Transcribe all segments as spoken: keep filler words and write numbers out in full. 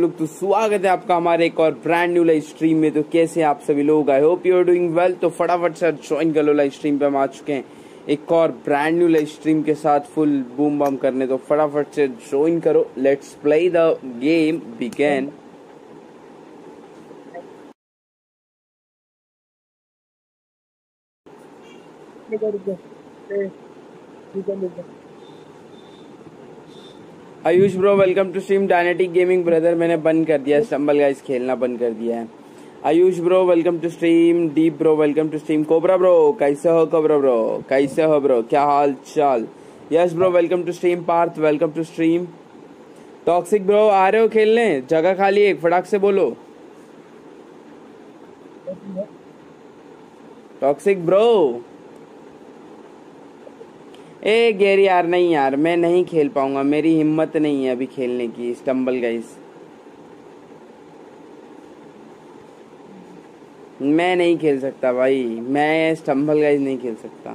लोग तो स्वागत है आपका हमारे एक और ब्रांड न्यू लाइव स्ट्रीम में। तो कैसे आप सभी लोग, I hope you are doing well. तो फटाफट सर ज्वाइन कर लो, लाइव स्ट्रीम पे हम आ चुके हैं एक और ब्रांड न्यू लाइव स्ट्रीम के साथ फुल बूम बम करने। तो फटाफट से ज्वाइन करो, let's play the game begin. Ayush bro welcome to stream. डायनेटिक gaming brother मैंने बंद कर दिया है स्टम्बल गाइस, खेलना बंद कर दिया है। Ayush bro welcome to stream. Deep bro welcome to stream. Cobra bro कैसे हो, कोबरा ब्रो कैसे हो ब्रो, क्या हाल चाल। Yash bro welcome to stream. Parth welcome to stream. Toxic bro आ रहे हो खेलने, जगह खाली एक फटाक से बोलो। टॉक्सिक ब्रो ए गेरी यार, नहीं यार मैं नहीं खेल पाऊंगा, मेरी हिम्मत नहीं है अभी खेलने की स्टम्बल गाइस, मैं नहीं खेल सकता भाई, मैं स्टम्बल गाइस नहीं खेल सकता।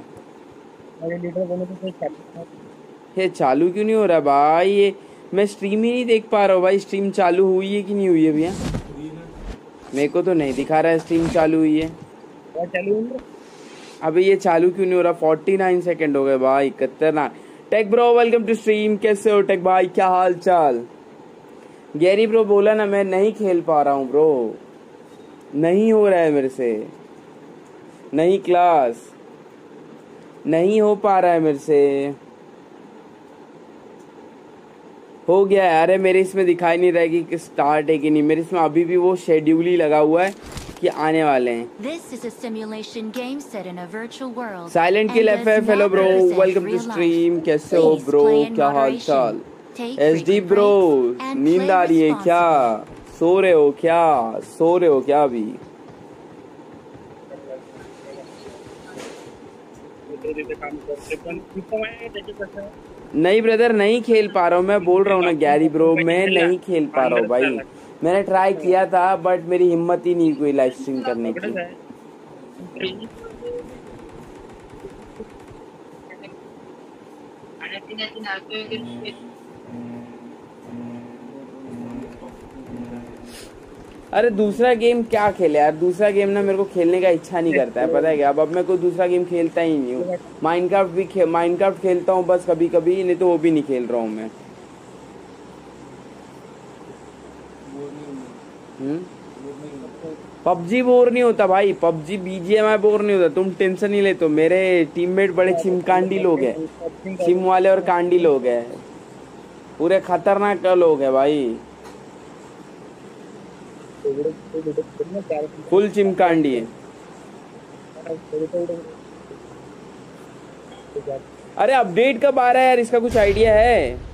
ये चालू क्यों नहीं हो रहा भाई, ये मैं स्ट्रीम ही नहीं देख पा रहा हूँ भाई। स्ट्रीम चालू हुई है कि नहीं हुई है भैया, मेरे को तो नहीं दिखा रहा है स्ट्रीम चालू हुई है। अभी ये चालू क्यों नहीं हो रहा, फोर्टी नाइन सेकेंड हो गए भाई, खतरनाक। Tech bro welcome to stream. कैसे हो टेक भाई, क्या हाल चाल। गैरी ब्रो बोला ना मैं नहीं खेल पा रहा हूँ ब्रो, नहीं हो रहा है मेरे से, नहीं क्लास नहीं हो पा रहा है मेरे से। हो गया यार, मेरे इसमें दिखाई नहीं रहा है कि स्टार्ट है कि नहीं, मेरे इसमें अभी भी वो शेड्यूल ही लगा हुआ है कि आने वाले हैं। Silent kill FF hello bro welcome to stream. कैसे हो ब्रो, क्या हाल चाल। एसडी ब्रो नींद आ रही है क्या, सो रहे हो क्या, सो रहे हो क्या अभी। नहीं ब्रदर नहीं खेल पा रहा हूँ, मैं बोल रहा हूँ ना गैरी ब्रो मैं नहीं खेल पा रहा हूँ भाई, मैंने ट्राई किया था बट मेरी हिम्मत ही नहीं कोई लाइव स्ट्रीम करने की। अरे दूसरा गेम क्या खेले यार, दूसरा गेम ना मेरे को खेलने का इच्छा नहीं करता है, पता है क्या। अब अब मैं कोई दूसरा गेम खेलता ही नहीं हूँ, माइनक्राफ्ट भी खे, माइनक्राफ्ट खेलता हूँ बस कभी कभी, नहीं तो वो भी नहीं खेल रहा हूँ मैं। पबजी बोर नहीं होता भाई, पबजी बीजीएमआई बोर नहीं होता, तुम टेंशन नहीं लेते हो। मेरे टीममेट बड़े चिमकांडी लोग हैं, चिम वाले और कांडी लोग हैं, पूरे खतरनाक लोग हैं भाई, फुल चिमकांडी है। अरे अपडेट कब आ रहा है यार, इसका कुछ आइडिया है।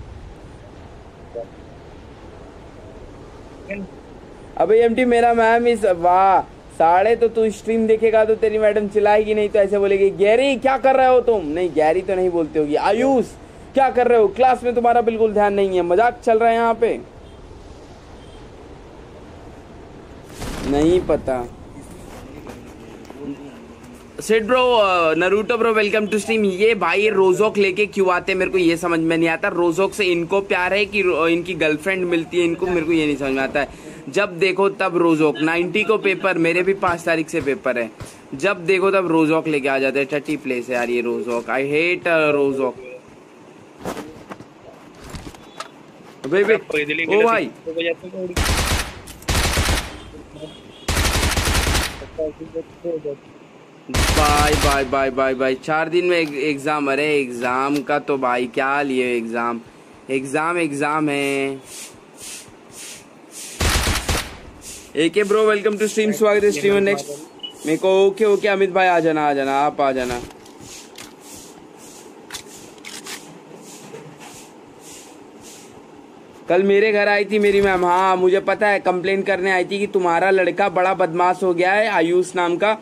अबे एमटी मेरा मैम इस वाह साढ़े, तो तू स्ट्रीम देखेगा तो तेरी मैडम चिल्लाएगी, नहीं तो ऐसे बोलेगी गैरी क्या कर रहे हो तुम। नहीं गैरी तो नहीं बोलते होगी, आयुष क्या कर रहे हो, क्लास में तुम्हारा बिल्कुल ध्यान नहीं है, मजाक चल रहा है यहाँ पे। नहीं पता Seth bro. Naruto bro welcome to stream. ये भाई रोजोक लेके क्यों आते, मेरे को ये समझ में नहीं आता। रोजोक से इनको प्यार है कि इनकी गर्लफ्रेंड मिलती है इनको, मेरे को ये नहीं समझ में आता है। जब देखो तब रोजोक, नब्बे को पेपर, मेरे भी पाँच तारीख से पेपर है, जब देखो तब रोजोक लेके आ जाते हैं। टट्टी प्लेस है यार ये रोजोक, आई हेट रोजोक। भाई भाई ओ भाई bye bye bye bye bye. चार दिन में एग्जाम, अरे एग्जाम का तो भाई क्या लिए, एग्जाम एग्जाम एग्जाम है। AK bro welcome to stream, स्वागत है स्ट्रीम। नेक्स्ट मेरे को ओके ओके अमित भाई आ जाना आ जाना, आप आ जाना। कल मेरे घर आई थी मेरी मैम, हाँ मुझे पता है, कंप्लेन करने आई थी कि तुम्हारा लड़का बड़ा बदमाश हो गया है आयुष नाम का,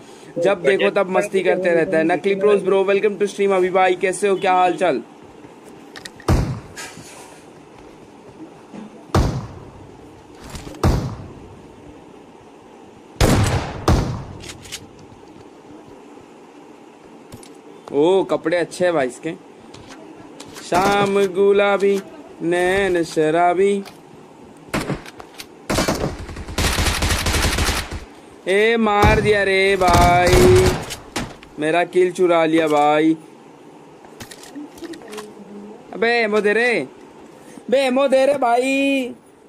जब देखो तब मस्ती करते रहता है। नकली pros bro welcome to stream. अभी भाई कैसे हो, क्या हाल चाल। ओ कपड़े अच्छे हैं भाई इसके। शाम गुलाबी नैन शराबी, ए मार दिया रे भाई, मेरा किल चुरा लिया भाई। अबे एमो दे रे, बे एमो दे रे भाई।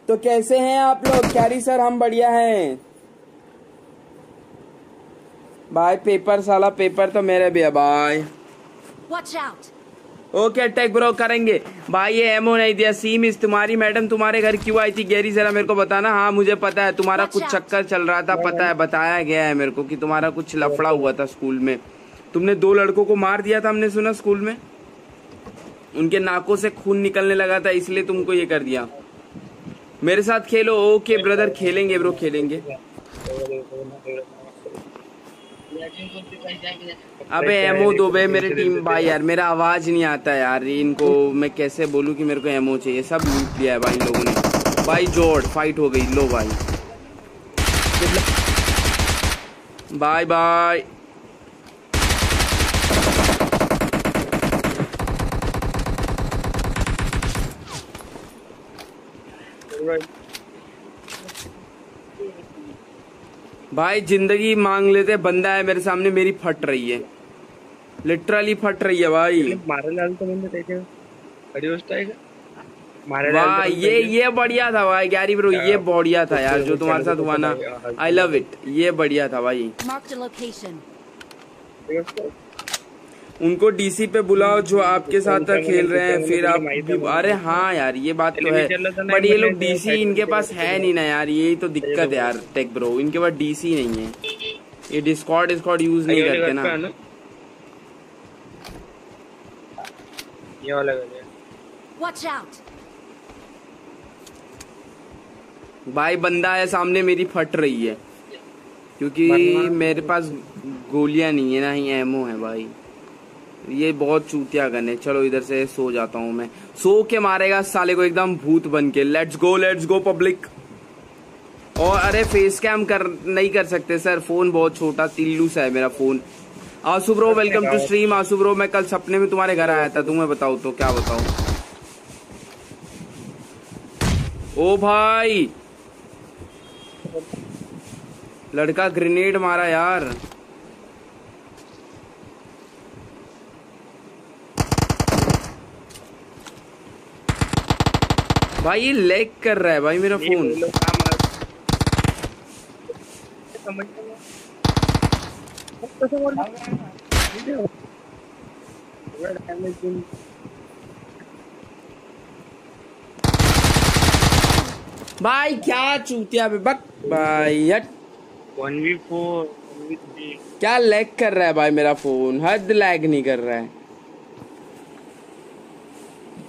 तो कैसे हैं आप लोग? क्यारी सर हम बढ़िया हैं भाई। पेपर साला पेपर तो मेरे भी है भाई। ओके टेक ब्रो करेंगे भाई। ये एमो नहीं दिया। सीम इस तुम्हारी मैडम तुम्हारे घर क्यों आई थी गैरी? जरा मेरे को बताना। हाँ मुझे पता है तुम्हारा कुछ चक्कर चल रहा था, पता है, बताया गया है मेरे को कि तुम्हारा कुछ लफड़ा हुआ था स्कूल में। तुमने दो लड़कों को मार दिया था हमने सुना स्कूल में, उनके नाकों से खून निकलने लगा था, इसलिए तुमको ये कर दिया। मेरे साथ खेलो। ओके ब्रदर खेलेंगे ब्रो खेलेंगे। अबे एमओ दो बे मेरे टीम भाई। यार मेरा आवाज नहीं आता यार, इनको मैं कैसे बोलूं कि मेरे को एमओ चाहिए। सब लूट लिया है भाई लोगों ने भाई। जोड़ फाइट हो गई। लो भाई बाय बाय। भाई जिंदगी मांग लेते। बंदा है मेरे सामने, मेरी फट रही है, लिटरली फट रही है भाई। वाह ये ये बढ़िया था भाई गैरी ब्रो, ये बढ़िया था यार जो तुम्हारे साथ हुआ ना। आई लव इट, ये बढ़िया था भाई। उनको डीसी पे बुलाओ जो आपके साथ खेल रहे हैं, फिर आप भी। अरे हाँ यार ये बात तो है, बट ये लोग डीसी इनके पास है नहीं ना यार, यही तो दिक्कत है यार टेक ब्रो। इनके पास डीसी नहीं है, ये डिस्कॉर्ड डिस्कॉर्ड यूज नहीं करते ना। ये वाला भाई बंदा है सामने, मेरी फट रही है क्योंकि मेरे पास गोलियां नहीं है ना ही एमओ है भाई। ये बहुत चूतिया गन है। चलो इधर से सो जाता हूँ मैं। सो के मारेगा साले को एकदम भूत बन के। Let's go let's go public. और अरे फेस कैम कर नहीं कर सकते सर, फोन बहुत छोटा तिल्लू सा है मेरा phone. Aansu bro welcome to stream. Aansu bro मैं कल सपने में तुम्हारे घर आया था, तुम्हें बताओ तो क्या बताओ। ओ भाई लड़का ग्रेनेड मारा यार। भाई ये लैग कर रहा है भाई मेरा फोन। भाई क्या चूतिया बक भाई हट। क्या लैग कर रहा है भाई मेरा फोन, हद लैग नहीं कर रहा है।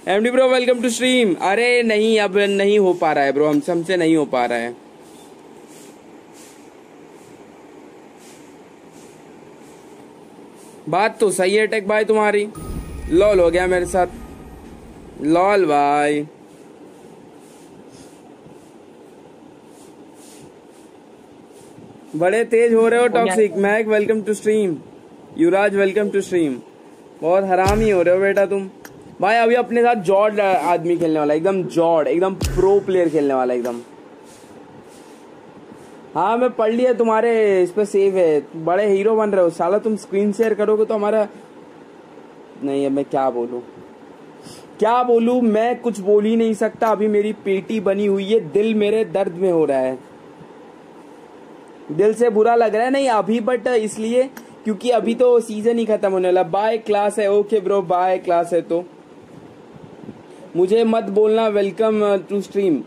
MD bro welcome to stream. अरे नहीं अब नहीं हो पा रहा है ब्रो, हमसे हमसे नहीं हो पा रहा है। बात तो सही है टेक भाई तुम्हारी। लॉल हो गया मेरे साथ, लॉल भाई। बड़े तेज हो रहे हो toxic. Mac welcome to stream. Yuvraj welcome to stream. बहुत हरामी हो रहे हो बेटा तुम भाई। अभी अपने साथ जॉर्ड आदमी खेलने वाला, एकदम जॉर्ड, एकदम प्रो प्लेयर खेलने वाला एकदम। हाँ मैं पढ़ लिया तुम्हारे इस पे सेव है। बड़े हीरो बन रहे हो साला तुम। स्क्रीन शेयर करोगे तो हमारा नहीं है। मैं क्या बोलूं क्या बोलूं मैं कुछ बोल ही नहीं सकता। अभी मेरी पेटी बनी हुई है, दिल मेरे दर्द में हो रहा है, दिल से बुरा लग रहा है। नहीं अभी बट इसलिए क्योंकि अभी तो सीजन ही खत्म होने वाला। बाय क्लास है। ओके ब्रो बाय क्लास है तो मुझे मत बोलना। Welcome to stream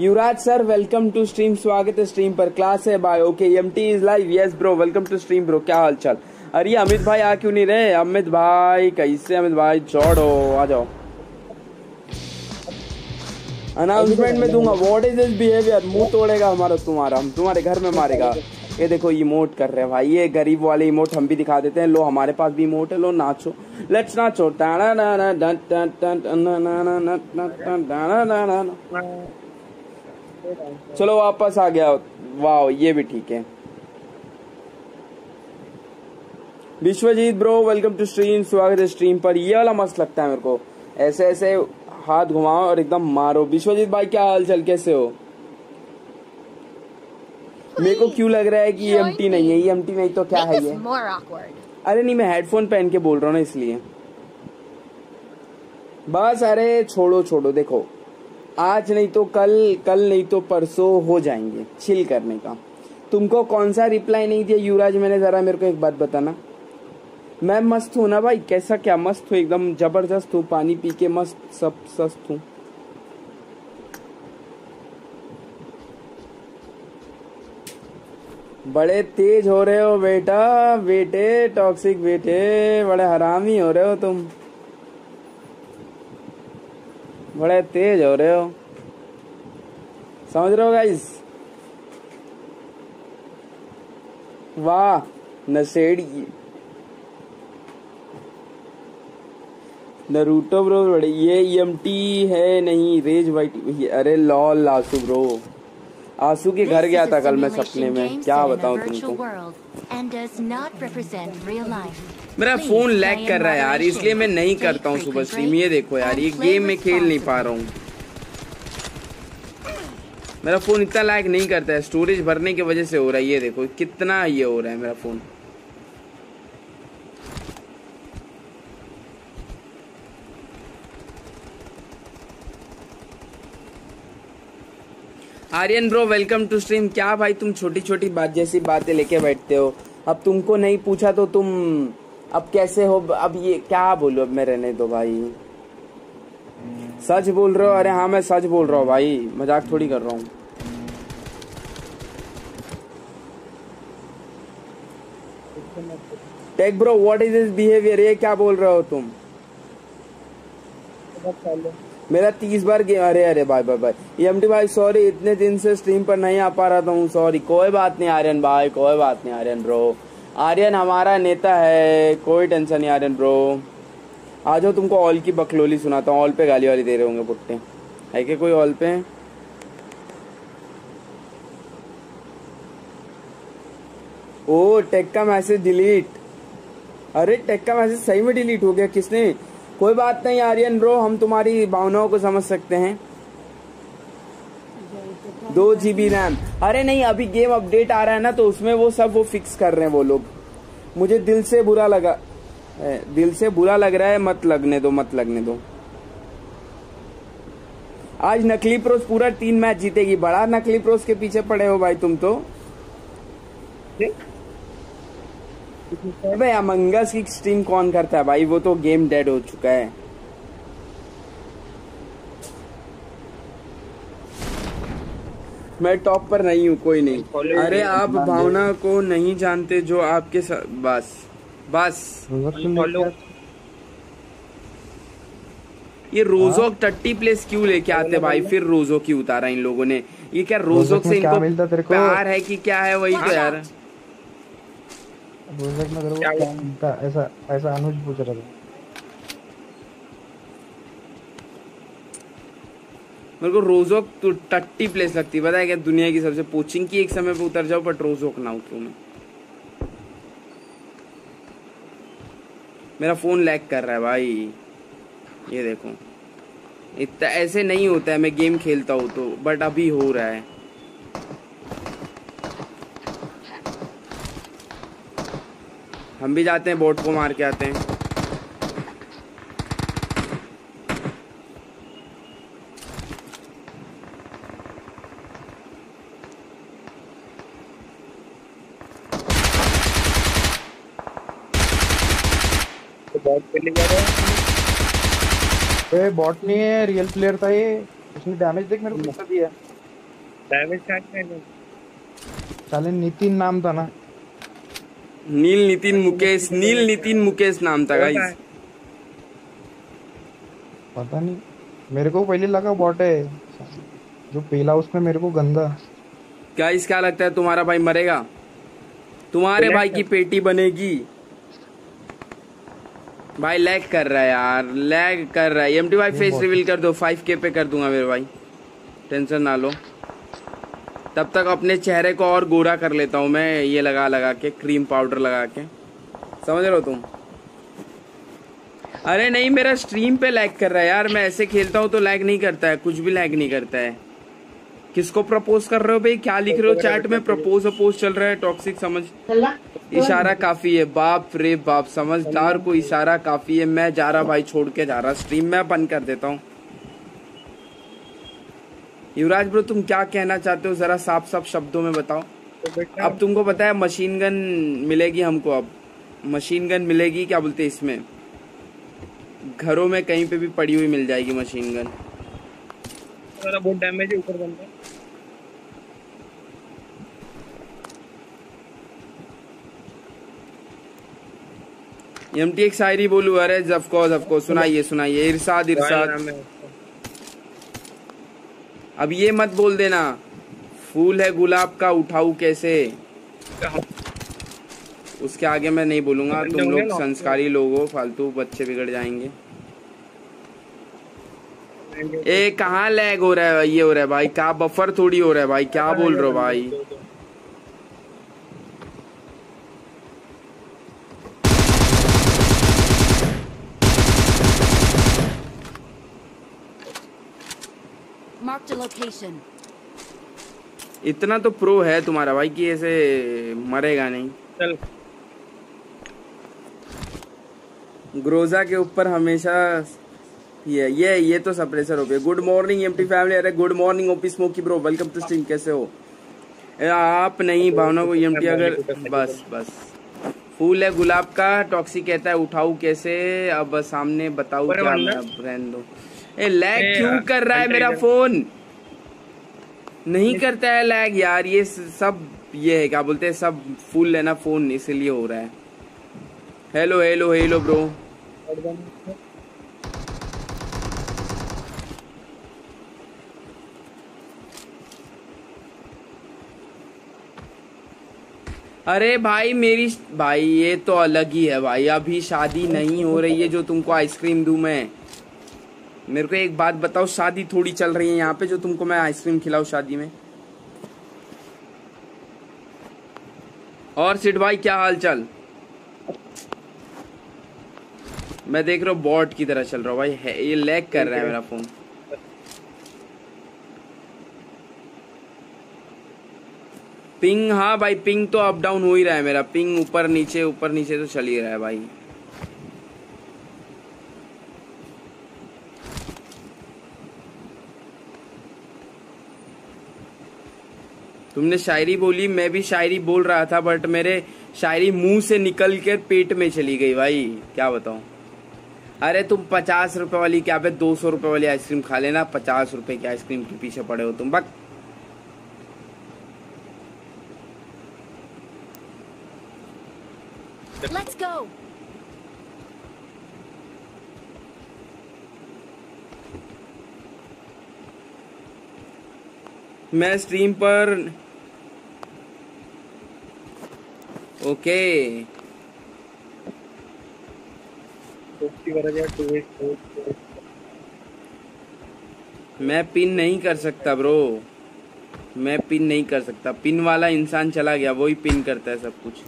Yuvraj sir, welcome to stream, स्वागत है स्ट्रीम पर। क्लास है bye. Okay MT is live. Yes bro welcome to stream bro. क्या हाल चाल? अरे अमित भाई आ क्यों नहीं रहे? अमित भाई कैसे? अमित भाई छोड़ो आ जाओ। अनाउंसमेंट में दूंगा। What is this behaviour? मुंह तोड़ेगा हमारा तुम्हारा, हम तुम्हारे घर में मारेगा। ये देखो इमोट कर रहे हैं भाई, ये गरीब वाले इमोट हम भी दिखा देते हैं। लो हमारे पास भी इमोट है, लो नाचो लेट्स नाचो। चलो वापस आ गया। वाह ये भी ठीक है। Vishwajeet bro welcome to stream, स्वागत है स्ट्रीम पर। ये वाला मस्त लगता है मेरे को, ऐसे ऐसे हाथ घुमाओ और एकदम मारो। विश्वजीत भाई क्या हाल चाल, कैसे हो? मेरे को क्यों लग रहा है कि E M T नहीं है। E M T नहीं तो क्या है ये? अरे नहीं, मैं हेडफोन पहन के बोल रहा हूँ ना इसलिए। बस अरे छोड़ो छोड़ो, देखो आज नहीं तो कल, कल नहीं तो परसों हो जाएंगे। चिल करने का। तुमको कौन सा रिप्लाई नहीं दिया युवराज मैंने? जरा मेरे को एक बात बताना। मैं मस्त हूँ ना भाई। कैसा क्या मस्त हूँ, एकदम जबरदस्त हूँ, पानी पी के मस्त सब सस्त हूँ। बड़े तेज हो रहे हो बेटा, बेटे टॉक्सिक बेटे, बड़े हरामी हो रहे हो तुम, बड़े तेज हो रहे हो, समझ रहे हो गाइस। वाह नशेड़ी नरूटो ब्रो, बड़े ये E M T है नहीं रेज वाइट। अरे लॉल आसू ब्रो, आंसू के घर गया था कल मैं सपने में, क्या बताऊं तुमको। मेरा फोन लैग कर रहा है यार, इसलिए मैं नहीं करता हूं सुबह स्ट्रीम। ये देखो यार, ये गेम में खेल नहीं पा रहा हूं, मेरा फोन इतना लैग नहीं करता है, स्टोरेज भरने की वजह से हो रहा है। ये देखो कितना ये हो रहा है मेरा phone. Aryan bro welcome to stream. क्या भाई तुम छोटी छोटी बात जैसी बातें लेके बैठते हो। अब तुमको नहीं पूछा तो तुम अब कैसे हो? अब ये क्या बोलो, अब मैं रहने दो भाई। सच बोल रहे हो? अरे हाँ मैं सच बोल रहा हूँ भाई, मजाक थोड़ी कर रहा हूँ। Tech bro what is this behaviour, ये क्या बोल रहे हो तुम? मेरा तीस बार गेम। अरे अरे भाई भाई भाई E M T भाई सॉरी, इतने दिन से स्ट्रीम पर नहीं आ पा रहा था हूँ, सॉरी। कोई बात नहीं आर्यन भाई, कोई बात नहीं आर्यन ब्रो। आर्यन हमारा नेता है, कोई टेंशन नहीं आर्यन ब्रो। आ जाओ, तुमको ऑल की बकलोली सुनाता हूँ। ऑल पे गाली वाली दे रहे होंगे पुट्टे, है क्या कोई ऑल पे? ओ टेक का मैसेज डिलीट। अरे टेक का मैसेज सही में डिलीट हो गया, किसने? कोई बात नहीं आर्यन ब्रो, हम तुम्हारी भावनाओं को समझ सकते हैं। दो जी बी रैम। अरे नहीं, अभी गेम अपडेट आ रहा है ना, तो उसमें वो सब वो फिक्स कर रहे हैं वो लोग। मुझे दिल से बुरा लगा, दिल से बुरा लग रहा है। मत लगने दो, मत लगने दो। आज नकली प्रोस पूरा तीन मैच जीतेगी। बड़ा नकली प्रोस के पीछे पड़े हो भाई तुम तो। दे? भाई अमंग अस की स्ट्रीम कौन करता है भाई? वो तो गेम डेड हो चुका है। मैं टॉप पर नहीं हूँ, कोई नहीं। अरे आप भावना को नहीं जानते जो आपके साथ। बस बस ये रोजोक टट्टी प्लेस क्यों लेके आते भाई? फिर रोजोक ही उतारा इन लोगों ने। ये क्या रोजोक से इनको प्यार है कि क्या है? वही तो यार क्या ऐसा ऐसा अनुज पूछ रहा था। मेरे को रोजोक तो टट्टी प्लेस लगती, पता है क्या? दुनिया की सबसे पोचिंग की एक समय पे उतर जाओ, बट रोजोक ना उतरूं मैं। मेरा फोन लैग कर रहा है भाई, ये देखो। इतना ऐसे नहीं होता है, मैं गेम खेलता हूँ तो, बट अभी हो रहा है। हम भी जाते हैं, बोट को मार के आते हैं। तो बॉट खेलने जा रहे हैं। बॉट नहीं है, रियल प्लेयर था ये। उसने डैमेज देख मेरे को दिया। डैमेज काटने साले नितिन नाम था ना, नील नितिन मुकेश, नील नितिन मुकेश नाम था गाइस। पता नहीं, मेरे को पहले लगा बॉट है जो पीला, उसमें मेरे को गंदा। गाइस क्या लगता है तुम्हारा भाई मरेगा? तुम्हारे भाई की पेटी बनेगी भाई। लैग कर रहा है यार, लैग कर रहा है। एमटी भाई फेस रिवील कर दो, फाइव के पे कर दूंगा मेरे भाई, टेंशन ना लो। तब तक अपने चेहरे को और गोरा कर लेता हूँ मैं, ये लगा लगा के, क्रीम पाउडर लगा के, समझ रहे हो तुम? अरे नहीं, मेरा स्ट्रीम पे लैग कर रहा है यार। मैं ऐसे खेलता हूँ तो लैग नहीं करता है, कुछ भी लैग नहीं करता है। किसको प्रपोज कर रहे हो भाई? क्या लिख रहे हो चैट में? प्रपोज अपोज चल रहा है, टॉक्सिक समझ इशारा काफी है। बाप रे बाप, समझदार को इशारा काफी है। मैं जा रहा भाई, छोड़ के जा रहा स्ट्रीम, मैं बंद कर देता हूँ। युवराज ब्रो तुम क्या कहना चाहते हो, जरा साफ साफ शब्दों में बताओ। अब तुमको पता है मशीन गन मिलेगी हमको, अब मशीन गन मिलेगी, क्या बोलते इसमें, घरों में कहीं पे भी पड़ी हुई मिल जाएगी मशीन गन। बहुत डैमेज है ऊपर बंदा। एमटी एक शायरी बोलू? अरे ऑफ कोर्स ऑफ कोर्स, सुनाइए सुनाइए। इरशाद इरशाद, अब ये मत बोल देना फूल है गुलाब का उठाऊ कैसे, उसके आगे मैं नहीं बोलूंगा। तुम लोग संस्कारी लोग हो, फालतू बच्चे बिगड़ जाएंगे। ए कहाँ लैग हो रहा है, ये हो रहा है भाई, क्या बफर थोड़ी हो रहा है भाई, क्या बोल रहे हो भाई। इतना तो प्रो है तुम्हारा भाई कि ऐसे मरेगा नहीं। चल ग्रोजा के ऊपर हमेशा ये ये ये तो सप्रेसर हो गया। Good morning MT family. अरे good morning OP smoky bro, welcome to stream. कैसे हो आप? नहीं भावना को एमटी अगर बस बस फूल है गुलाब का, टॉक्सी कहता है उठाऊ कैसे, अब सामने बताऊ क्या, रहने दो। ए लैग क्यों कर रहा है मेरा फोन? नहीं करता है लैग यार, ये सब ये है क्या बोलते है, सब फूल है ना फोन, इसीलिए हो रहा है। हेलो हेलो हेलो ब्रो, अरे भाई मेरी भाई ये तो अलग ही है भाई, अभी शादी नहीं हो रही है जो तुमको आइसक्रीम दूं मैं। मेरे को एक बात बताओ, शादी थोड़ी चल रही है यहाँ पे जो तुमको मैं आइसक्रीम खिलाऊं शादी में। और सिट भाई क्या हाल चाल? मैं देख रहा हूँ बॉट की तरह चल रहा हूँ भाई, है, ये लैग कर रहा है मेरा फोन। पिंग, हाँ भाई पिंग तो अप डाउन हो ही रहा है मेरा, पिंग ऊपर नीचे ऊपर नीचे तो चल ही रहा है भाई। तुमने शायरी बोली, मैं भी शायरी बोल रहा था बट मेरे शायरी मुंह से निकल के पेट में चली गई भाई, क्या बताऊं। अरे तुम पचास रुपए वाली क्या पे दो सौ रुपए वाली आइसक्रीम खा लेना, पचास रुपए की आइसक्रीम के पीछे पड़े हो तुम बक। Let's go. मैं स्ट्रीम पर ओके मैं पिन नहीं कर सकता ब्रो, मैं पिन नहीं कर सकता। पिन वाला इंसान चला गया, वही पिन करता है सब कुछ।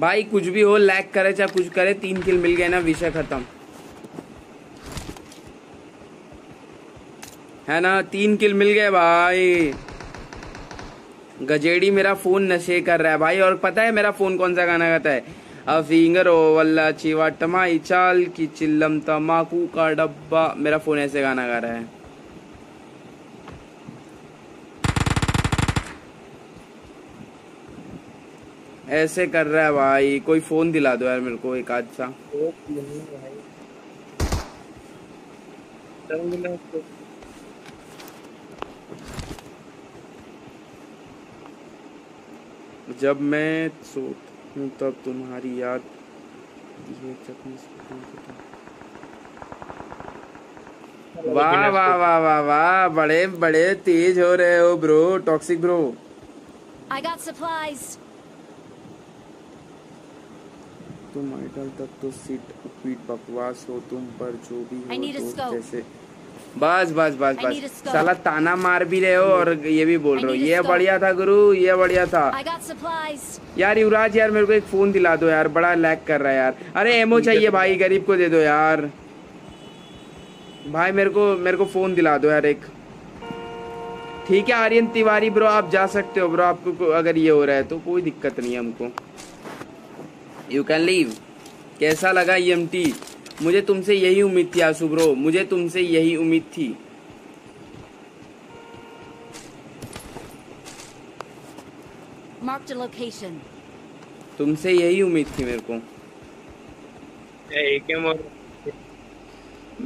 भाई कुछ भी हो, लैग करे चाहे कुछ करे, तीन किल मिल गए ना, विषय खत्म है ना। तीन किल मिल गए भाई। गजेड़ी मेरा फोन नशे कर रहा है भाई, और पता है मेरा फोन कौन सा गाना गाता है? अ फिंगर ओ वल्ला चिवा टमाई चाल की चिल्लम तमाकू का डब्बा, मेरा फोन ऐसे गाना गा रहा है। ऐसे कर रहा है भाई, कोई फोन दिला दो यार मेरे को एक आध सा। जब मैं सोती हूँ तब तुम्हारी याद ये वाह वाह वाह वाह वाह, बड़े बड़े तेज हो रहे हो bro, toxic bro. I got supplies. तुम आइटल तक तो सीट पीट बकवास हो तुम, पर जो भी हो, जैसे बस बस बस बस साला ताना मार भी रहे हो और ये भी बोल रहे हो ये बढ़िया था गुरु, ये बढ़िया था यार। युवराज यार मेरे को एक फोन दिला दो यार, बड़ा लैग कर रहा है यार। अरे एमओ चाहिए भाई, गरीब को दे दो यार भाई, मेरे को मेरे को फोन दिला दो यार एक। ठीक है आर्यन तिवारी ब्रो, आप जा सकते हो ब्रो, आपको अगर ये हो रहा है तो कोई दिक्कत नहीं है हमको, यू कैन लीव। कैसा लगा ई एम टी? मुझे तुमसे यही उम्मीद थी आशु ब्रो, मुझे तुमसे यही उम्मीद थी। Mark the location. तुमसे यही उम्मीद थी मेरे को।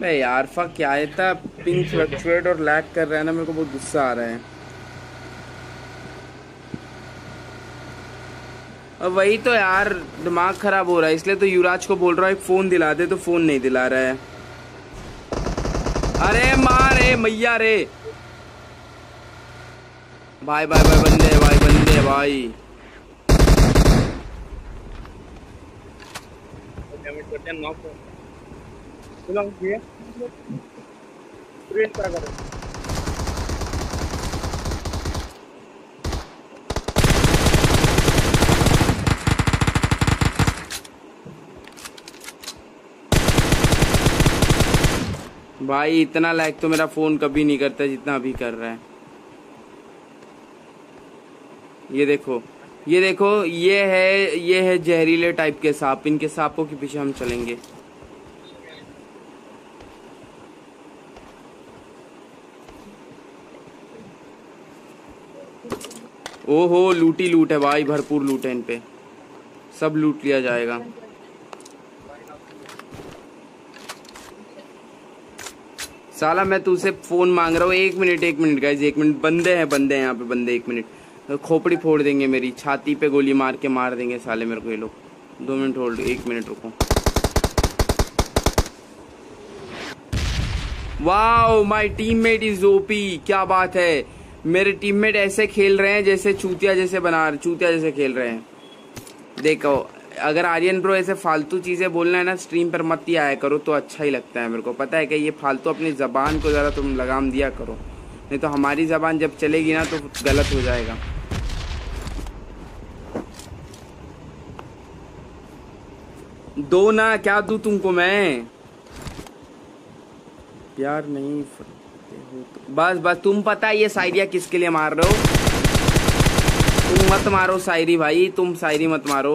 मैं यार फक क्या है था, पिंग फ्लक्चुएट और लैग कर रहा है ना, मेरे को बहुत गुस्सा आ रहा है। वही तो यार दिमाग खराब हो रहा है, इसलिए तो युवराज को बोल रहा हूँ एक फोन दिला दे, तो फोन नहीं दिला रहा है। अरे माँ रे मैया रे, भाई भाई भाई बंदे भाई बंदे भाई भाई। इतना लाइक तो मेरा फोन कभी नहीं करता जितना अभी कर रहा है। ये देखो ये देखो ये है ये है जहरीले टाइप के सांप, इनके सांपों के पीछे हम चलेंगे। ओहो लूटी लूट है भाई, भरपूर लूट है, इन पे सब लूट लिया जाएगा। साला मैं तुझसे फोन मांग रहा हूँ, एक मिनट एक मिनट गाइज एक मिनट, बंदे हैं बंदे हैं यहाँ पे बंदे, एक मिनट। खोपड़ी फोड़ देंगे मेरी, छाती पे गोली मार के मार देंगे साले मेरे को ये लोग। दो मिनट होल्ड, एक मिनट रुको। Wow my teammate is OP, क्या बात है। मेरे टीममेट ऐसे खेल रहे हैं जैसे चूतिया जैसे बना चूतिया जैसे खेल रहे हैं। देखो अगर आर्यन ब्रो ऐसे फालतू चीज़ें बोलना है ना स्ट्रीम पर मत ही आया करो, तो अच्छा ही लगता है मेरे को। पता है कि ये फालतू अपनी ज़बान को ज़रा तुम लगाम दिया करो, नहीं तो हमारी ज़बान जब चलेगी ना तो गलत हो जाएगा। दो ना क्या दूँ तुमको मैं प्यार नहीं तो। बस बस तुम पता है ये शायरिया किसके लिए मार रहे हो? तुम मत मारो शायरी भाई, तुम शायरी मत मारो।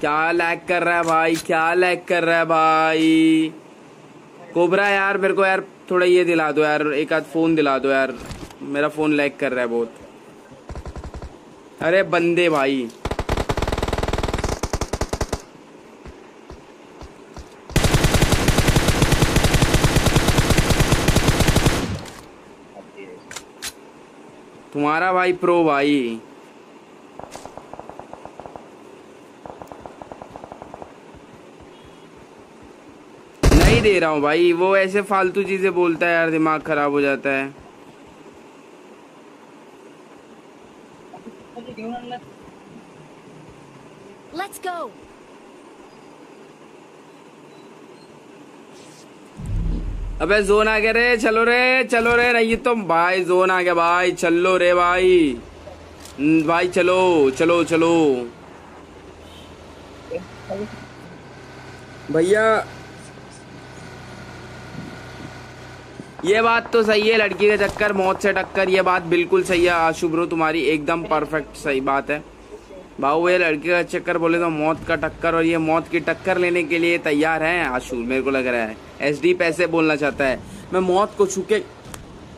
क्या लैग कर रहा है भाई, क्या लैग कर रहा है भाई। कोबरा यार मेरे को यार थोड़ा ये दिला दो यार, एक आध फोन दिला दो यार, मेरा फोन लैग कर रहा है बहुत। अरे बंदे भाई तुम्हारा भाई प्रो भाई। दे रहा हूँ भाई, वो ऐसे फालतू चीजें बोलता है यार, दिमाग खराब हो जाता है। Let's go. अबे जोन आ गया रे, चलो रे चलो रे, नहीं तो भाई जोन आ गया भाई, चलो रे भाई भाई चलो चलो चलो भैया। ये बात तो सही है, लड़की का चक्कर मौत से टक्कर, ये बात बिल्कुल सही है आशु ब्रो तुम्हारी, एकदम परफेक्ट सही बात है भाऊ। ये लड़की का चक्कर बोले तो मौत का टक्कर, और ये मौत की टक्कर लेने के लिए तैयार है आशु, मेरे को लग रहा है एसडी पैसे बोलना चाहता है। मैं मौत को छू के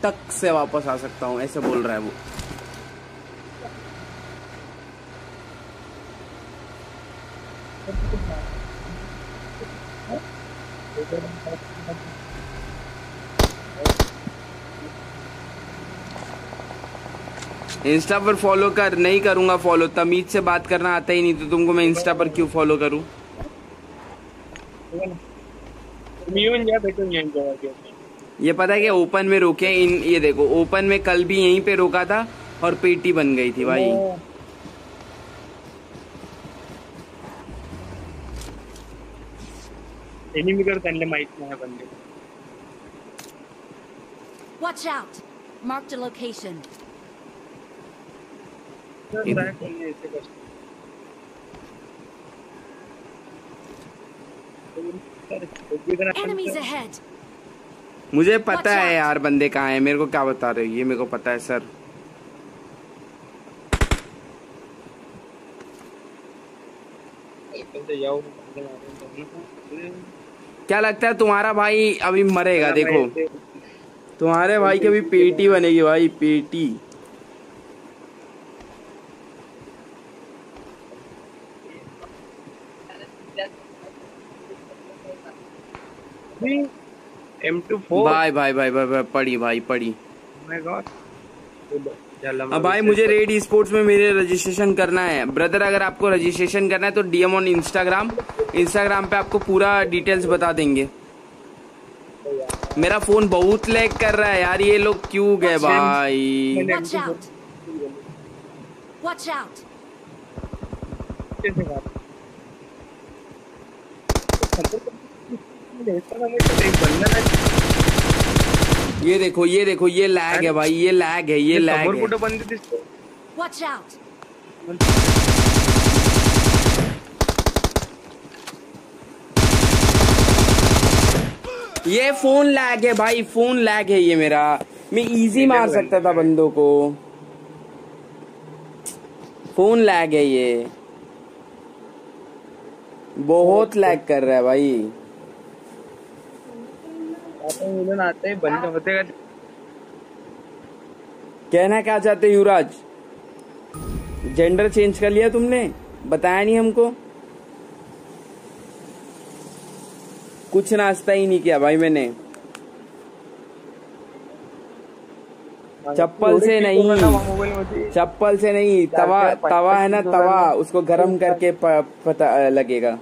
टक से वापस आ सकता हूँ, ऐसे बोल रहा है वो। इंस्टा पर फॉलो कर, नहीं करूंगा फॉलो, तमीज से बात करना आता ही नहीं तो तुमको मैं इंस्टा पर क्यों फॉलो करूं। ये पता है कि ओपन में रोके इन, ये देखो ओपन में कल भी यहीं पे रोका था और पेटी बन गई थी भाई। एनिमीकडे त्यांना माहित नाही बंदे. Watch out. Mark the location. काय कोणी इथे बसतो. Enemies ahead. मुझे पता है यार बंदे कहाँ है. मेरे को क्या बता रहे हो ये. मेरे को पता है सर. क्या लगता है तुम्हारा भाई अभी मरेगा. देखो तुम्हारे भाई की अभी पेटी बनेगी भाई पेटी. एम टू फोर भाई भाई भाई भाई पड़ी भाई पड़ी. My god. अब भाई मुझे रेड स्पोर्ट्स में मेरे रजिस्ट्रेशन करना है ब्रदर. अगर आपको रजिस्ट्रेशन करना है तो डीएम ऑन इंस्टाग्राम. इंस्टाग्राम पे आपको पूरा डिटेल्स बता देंगे. मेरा फोन बहुत लैग कर रहा है यार. ये लोग क्यों गए भाई. Watch out. Watch out. ये देखो ये देखो ये लैग है भाई. ये लैग है ये लैग है. Watch out. ये फोन लैग है भाई. फोन लैग है ये मेरा. मैं इजी मार सकता था बंदों को. फोन लैग है ये. बहुत लैग कर रहा है भाई. आते हैं बंद होते हैं. कहना क्या चाहते युवराज. जेंडर चेंज कर लिया तुमने. बताया नहीं हमको. कुछ नाश्ता ही नहीं किया भाई मैंने. चप्पल से नहीं चप्पल से नहीं तवा तवा है ना तवा उसको गर्म करके पता लगेगा.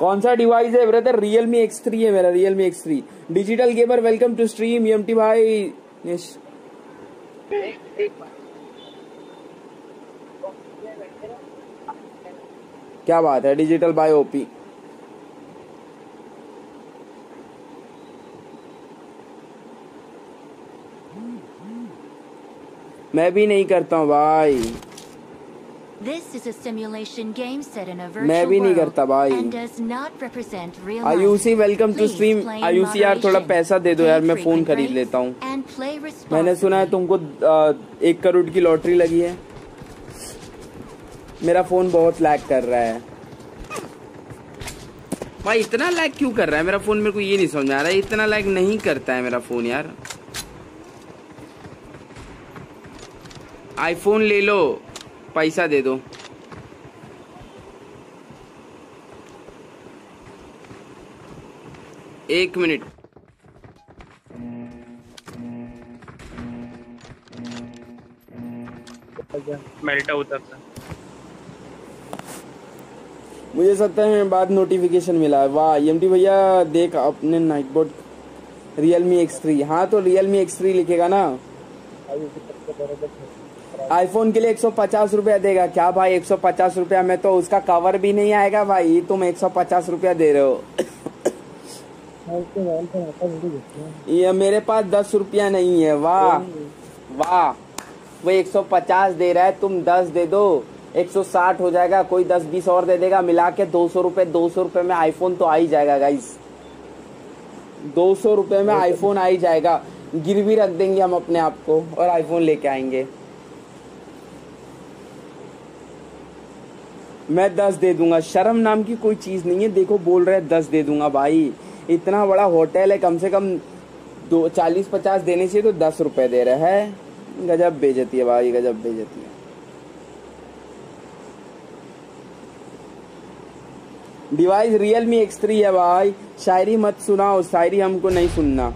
कौन सा डिवाइस है ब्रदर. Realme एक्स थ्री है मेरा. Realme X three. Digital gamer welcome to stream. E M T भाई क्या बात है. डिजिटल भाई ओपी. मैं भी नहीं करता हूँ भाई. This is a simulation game set in a virtual मैं भी नहीं करता भाई. Ayushi welcome to stream. Ayushi यार थोड़ा पैसा दे दो यार. मैं फोन खरीद लेता हूँ. मैंने सुना है तुमको एक करोड़ की लॉटरी लगी है. मेरा फोन बहुत लैग कर रहा है भाई. इतना लैग क्यों कर रहा है मेरा फोन. मेरे को ये नहीं समझ आ रहा है. इतना लैग नहीं करता है मेरा फोन यार. आईफोन ले लो पैसा दे दो. एक मिनट. मेल्टा उतरता. मुझे सत्तर मिनट बाद नोटिफिकेशन मिला. वाह E M T भैया देख अपने night board. Realme X three. हाँ तो Realme एक्स थ्री लिखेगा ना. आईफोन के लिए एक सौ पचास रुपया देगा क्या भाई. एक सौ पचास रुपया में तो उसका कवर भी नहीं आएगा भाई. तुम एक सौ पचास रुपया दे रहे हो. ये मेरे पास दस रुपया नहीं है. वाह वाह. वो एक सौ पचास दे रहा है तुम दस दे दो. एक सौ साठ हो जाएगा. कोई दस बीस और दे देगा. मिला के दो सौ रुपये. दो सौ रुपये में आईफोन तो आ ही जाएगा गाइस. दो सौ रुपये में आईफोन आ ही जाएगा. गिरवी रख देंगे हम अपने आप को और आईफोन लेके आएंगे. मैं दस दे दूंगा. शर्म नाम की कोई चीज नहीं है. देखो बोल रहे दस दे दूंगा भाई. इतना बड़ा होटल है कम से कम दो चालीस पचास देने से तो दस रुपए दे रहा है. गजब बेइज्जती है भाई. गजब बेइज्जती है. डिवाइस Realme एक्स थ्री है भाई. शायरी मत सुनाओ. शायरी हमको नहीं सुनना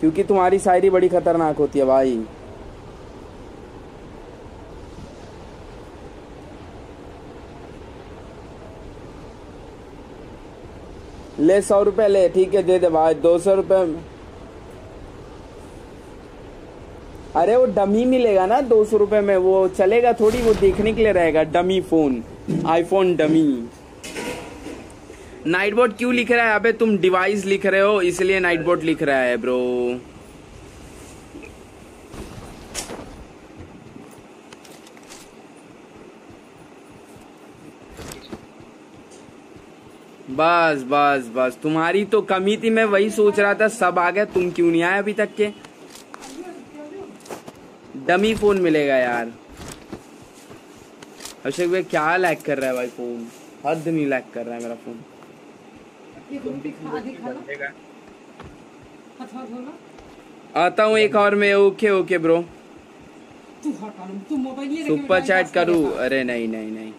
क्योंकि तुम्हारी शायरी बड़ी खतरनाक होती है भाई. ले सौ रुपये ले, ठीक है दे दे भाई दो सौ रुपये। अरे वो डमी मिलेगा ना दो सौ रुपये में, वो चलेगा थोड़ी, वो देखने के लिए रहेगा। Dummy phone, iPhone dummy. Night board क्यों लिख रहा है? अबे तुम डिवाइस लिख रहे हो इसलिए नाइट बोर्ड लिख रहा है ब्रो। बस बस बस तुम्हारी तो कमी थी, मैं वही सोच रहा था सब आ गया तुम क्यों नहीं आए अभी तक के। डमी फोन मिलेगा यार। अभिषेक भाई क्या लैग कर रहा है भाई फोन, हद नहीं लैग कर रहा है मेरा फोन। आता हूँ एक और में। Okay okay bro super chat करूँ? अरे नहीं नहीं नहीं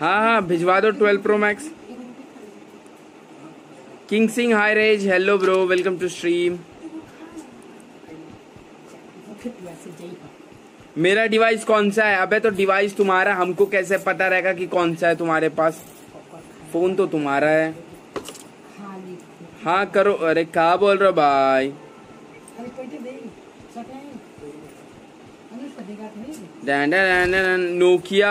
हाँ हाँ भिजवा दो twelve pro max. King Singh high rage, hello bro, welcome to stream. मेरा डिवाइस कौन सा है? अबे तो डिवाइस तुम्हारा, हमको कैसे पता रहेगा कि कौन सा है तुम्हारे पास? फोन तो तुम्हारा है। हाँ करो, अरे क्या बोल रहे हो भाई? नोकिया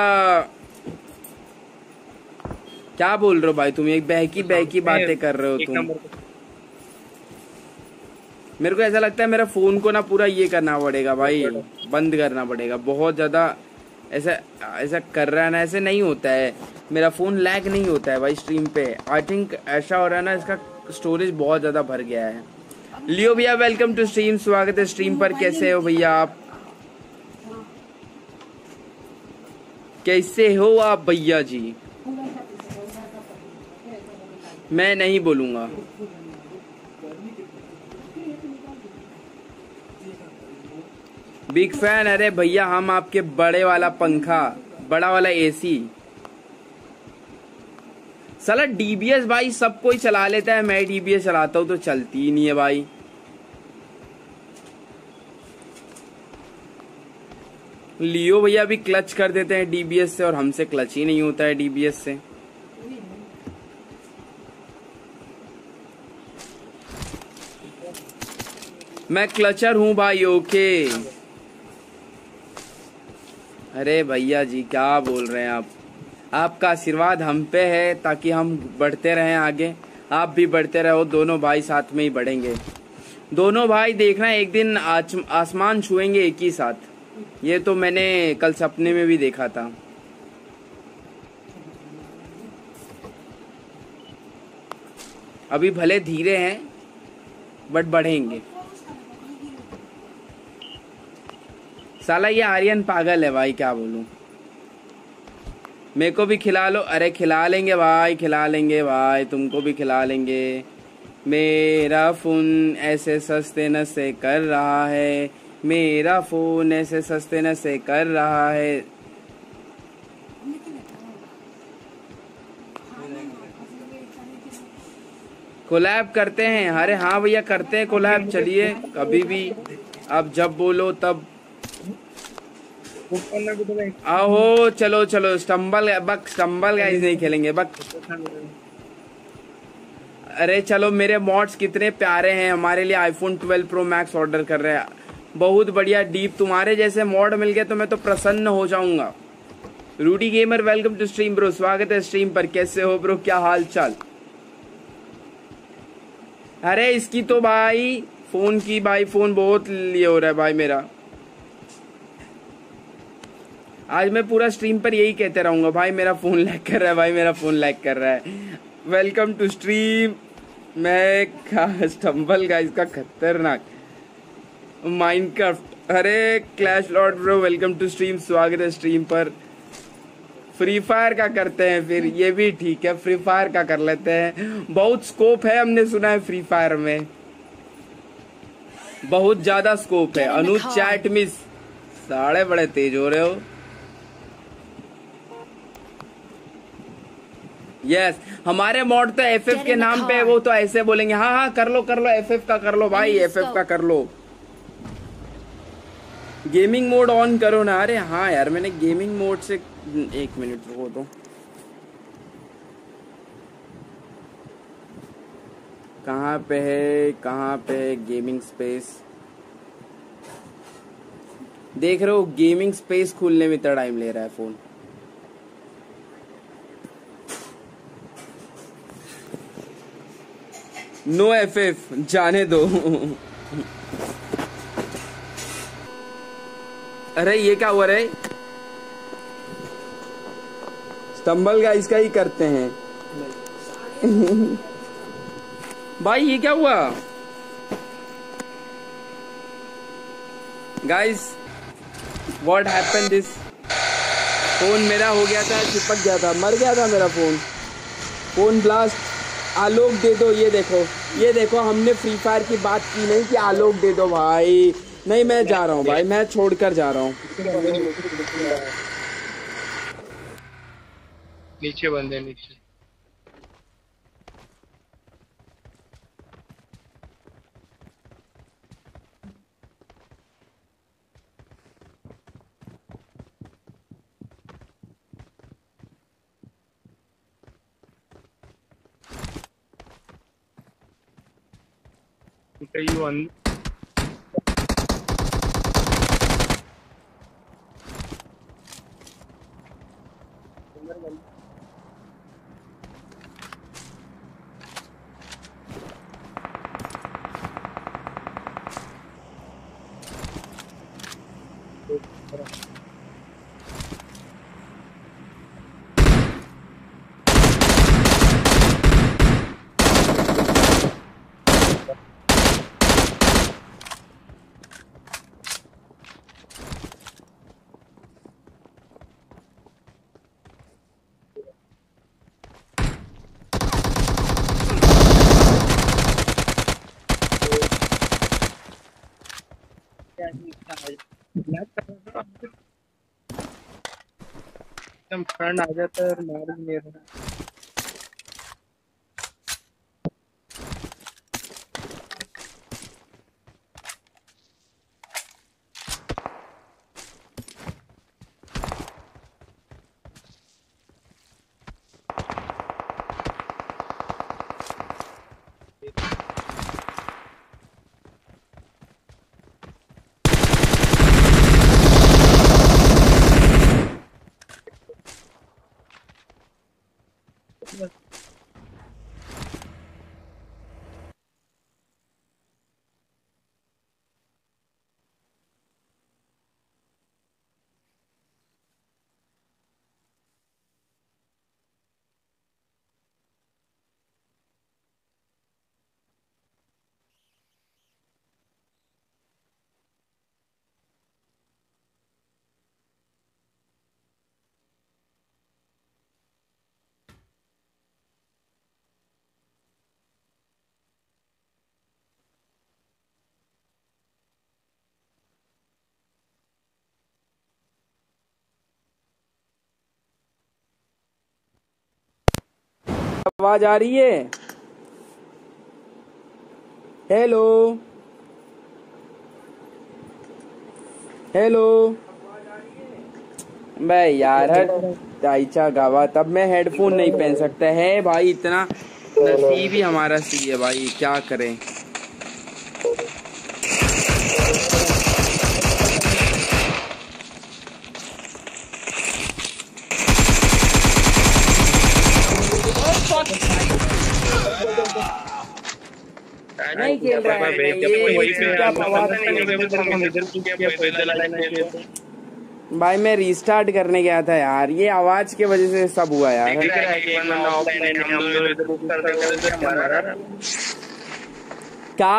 क्या बोल रहे हो भाई तुम? एक बहकी बहकी बातें कर रहे हो तुम। मेरे को ऐसा लगता है मेरा फोन को ना पूरा ये करना पड़ेगा भाई, बंद करना पड़ेगा। बहुत ज्यादा ऐसा ऐसा कर रहा है ना, ऐसे नहीं होता है। मेरा फोन लैग नहीं होता है भाई स्ट्रीम पे। आई थिंक ऐसा हो रहा है ना, इसका स्टोरेज बहुत ज्यादा भर गया है। लियो भैया वेलकम टू स्ट्रीम, स्वागत है स्ट्रीम पर। कैसे हो भैया आप? कैसे हो आप भैया जी? मैं नहीं बोलूंगा। बिग फैन, अरे भैया हम आपके बड़े वाला पंखा, बड़ा वाला एसी। साला डीबीएस भाई सब कोई चला लेता है, मैं डीबीएस चलाता हूँ तो चलती ही नहीं है भाई। लियो भैया भी क्लच कर देते हैं डीबीएस से, और हमसे क्लच ही नहीं होता है डीबीएस से। मैं क्लचर हूँ भाई। ओके, अरे भैया जी क्या बोल रहे हैं आप? आपका आशीर्वाद हम पे है ताकि हम बढ़ते रहें आगे, आप भी बढ़ते रहो, दोनों भाई साथ में ही बढ़ेंगे। दोनों भाई देखना एक दिन आसमान छुएंगे एक ही साथ, ये तो मैंने कल सपने में भी देखा था। अभी भले धीरे हैं बट बढ़ेंगे। साला ये आर्यन पागल है भाई, क्या बोलूं? मेरे को भी खिला लो। अरे खिला लेंगे भाई, खिला लेंगे भाई, तुमको भी खिला लेंगे। मेरा फोन ऐसे सस्ते नशे कर रहा है, मेरा फोन ऐसे सस्ते नशे कर रहा है। कोलैब करते हैं? अरे हाँ भैया करते हैं कोलैब, चलिए कभी भी आप जब बोलो तब। आओ चलो चलो। स्टम्बल बक, स्टम्बल गाइस नहीं खेलेंगे बक। अरे चलो मेरे मॉड्स कितने प्यारे हैं, हमारे लिए iPhone twelve pro max order कर रहे हैं। बहुत बढ़िया डीप, तुम्हारे जैसे मॉड मिल गए तो मैं तो प्रसन्न हो जाऊंगा। Rudy gamer welcome to stream bro, स्वागत है स्ट्रीम पर। कैसे हो ब्रो, क्या हाल चाल? अरे इसकी तो भाई फोन की, भाई फोन बहुत लिए हो रहा है भाई मेरा। आज मैं पूरा स्ट्रीम पर यही कहते रहूंगा भाई मेरा फोन लैग कर रहा है, भाई मेरा फोन लैग कर रहा है। Welcome to stream. मैं स्टम्बल गाइस का खतरनाक माइनक्राफ्ट। अरे clash lord bro welcome to stream, स्वागत है स्ट्रीम पर। फ्री फायर का करते हैं फिर, ये भी ठीक है, फ्री फायर का कर लेते हैं। बहुत स्कोप है, हमने सुना है फ्री फायर में बहुत ज्यादा स्कोप है। अनुज चैट मिस, साढ़े बड़े तेज हो रहे हो। Yes yes. हमारे मॉड तो एफएफ के नाम पे वो तो ऐसे बोलेंगे हाँ हाँ कर लो कर लो, एफएफ का कर लो भाई, एफएफ का कर लो। गेमिंग मोड ऑन करो ना। अरे हाँ यार मैंने गेमिंग मोड से, एक मिनट रुको तो, कहाँ पे है कहाँ पे है गेमिंग स्पेस, देख रहे हो गेमिंग स्पेस खुलने में इतना टाइम ले रहा है फोन। नो एफ एफ जाने दो। अरे ये क्या हुआ रे, स्टंबल का इसका ही करते हैं। भाई ये क्या हुआ guys, what happened this. Phone मेरा हो गया था, चिपक गया था, मर गया था मेरा फोन। फोन ब्लास्ट, आलोक दे दो। ये देखो ये देखो हमने फ्री फायर की बात की नहीं कि आलोक दे दो भाई। नहीं मैं जा रहा हूँ भाई, मैं छोड़कर जा रहा हूँ। नीचे बंदे नीचे। One. आ जाता है और मार भी नहीं रहा। आवाज आ रही है? हेलो हेलो भाई यार टाइचा गावा, तब मैं हेडफोन नहीं पहन सकता है भाई। इतना नसीब ही हमारा सी है भाई, क्या करें। नहीं खेल रहा है भाई, मैं रिस्टार्ट करने गया था यार, ये आवाज के वजह से सब हुआ यार। क्या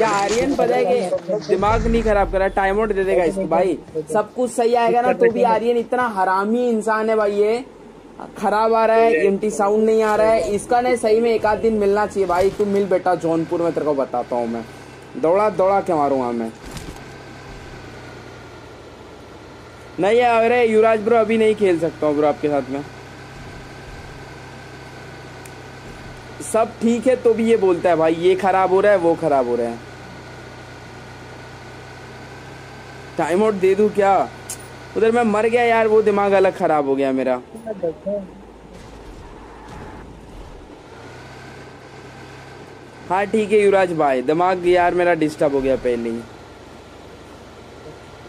या आर्यन पता है कि दिमाग नहीं खराब करा, टाइम आउट दे देगा इसको भाई। सब कुछ सही आएगा ना तो भी आर्यन इतना हरामी इंसान है भाई, ये खराब आ रहा है, एमटी साउंड नहीं आ रहा है इसका। नहीं, सही में एक आध दिन मिलना चाहिए भाई। तू मिल बेटा जौनपुर में, तेरे को बताता हूँ मैं। दौड़ा दौड़ा के मारूंगा मैं। नहीं अरे युवराज ब्रो अभी नहीं खेल सकता हूँ ब्रो आपके साथ में। सब ठीक है तो भी ये बोलता है भाई ये खराब हो रहा है वो खराब हो रहा है। टाइम आउट दे दूं क्या? उधर मैं मर गया यार, वो दिमाग अलग खराब हो गया मेरा। हाँ ठीक है युवराज भाई, दिमाग यार मेरा डिस्टर्ब हो गया पहले ही।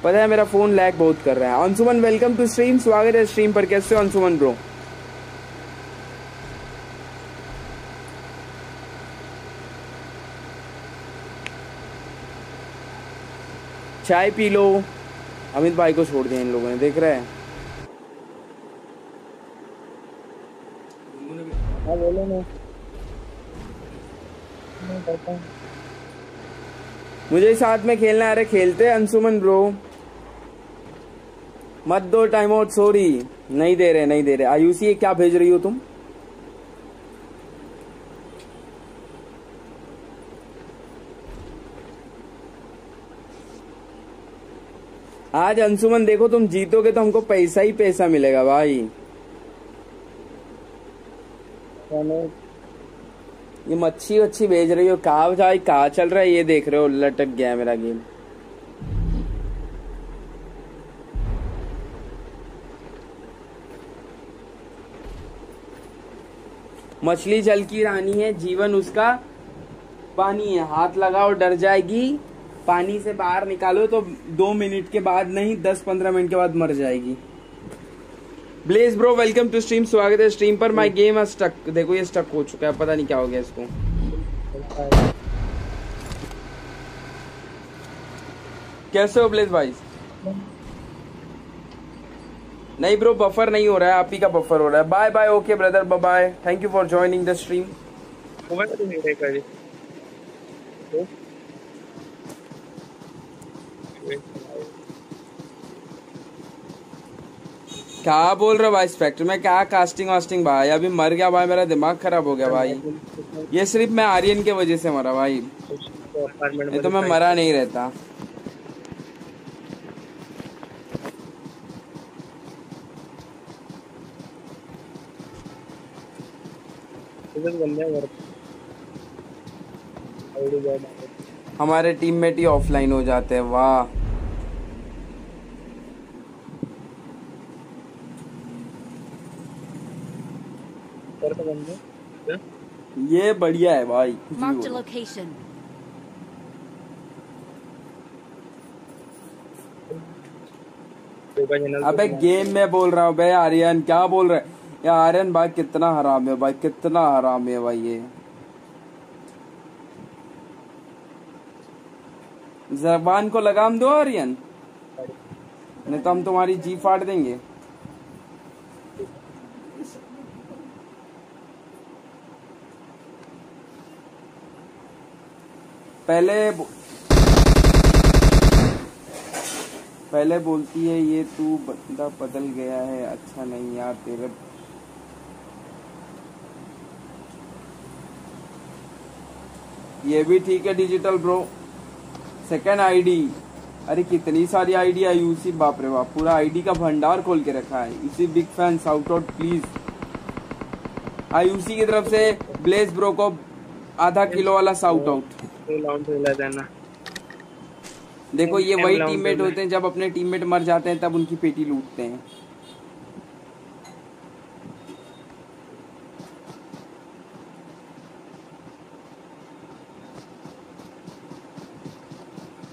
पता है मेरा फोन लैग बहुत कर रहा है। अंशुमन वेलकम टू स्ट्रीम, स्वागत है स्ट्रीम पर। कैसे हो अंशुमन ब्रो? चाय पी लो। अमित भाई को छोड़ दिया इन लोगों ने, देख रहे हैं। मुझे साथ में खेलना है। अरे खेलते हैं अंशुमन ब्रो, मत दो टाइम आउट। सॉरी नहीं दे रहे नहीं दे रहे। आयुषी क्या भेज रही हो तुम? आज अंशुमन देखो तुम जीतोगे तो हमको पैसा ही पैसा मिलेगा भाई। ये मच्छी अच्छी भेज रही हो कहा भाई, कहा चल रहा है ये देख रहे हो? लटक गया है मेरा गेम। मछली जल की रानी है, जीवन उसका पानी है। हाथ लगाओ डर जाएगी, पानी से बाहर निकालो तो दो मिनट के बाद नहीं दस पंद्रह मिनट के बाद मर जाएगी। Blaze bro welcome to stream, स्वागत है स्ट्रीम पर। My game is stuck. देखो ये स्टक हो चुका है, पता नहीं क्या हो गया इसको। कैसे हो ब्लेज भाई? नहीं ब्रो बफर नहीं हो रहा है, आप ही का बफर हो रहा है। Bye bye. Okay brother bye bye, thank you for joining the stream. क्या बोल रहा भाई स्पेक्टर में? क्या कास्टिंग वास्टिंग भाई, अभी मर गया भाई, मेरा दिमाग खराब हो गया भाई। ये सिर्फ मैं आर्यन के वजह से मरा भाई, ये तो मैं मरा नहीं रहता। हमारे टीममेट ही ऑफलाइन हो जाते हैं। वाह ये बढ़िया है भाई। अबे गेम में बोल रहा हूँ भाई। आर्यन क्या बोल रहा है यार? आर्यन भाई कितना हराम है भाई, कितना हराम है भाई। ये जबान को लगाम दो आर्यन, नहीं तो हम तुम्हारी जी फाड़ देंगे। पहले पहले बोलती है ये तू बंदा बदल गया है, अच्छा नहीं यार तेरे। ये भी ठीक है डिजिटल ब्रो। सेकंड आईडी, अरे कितनी सारी आईडी आई यूसी, बाप रे बाप, पूरा आईडी का भंडार खोल के रखा है। इसी big fan shout out please. IUC की तरफ से ब्लेज ब्रो को आधा किलो वाला साउट आउट। देखो ये वही टीममेट होते हैं, जब अपने टीममेट मर जाते हैं तब उनकी पेटी लूटते हैं।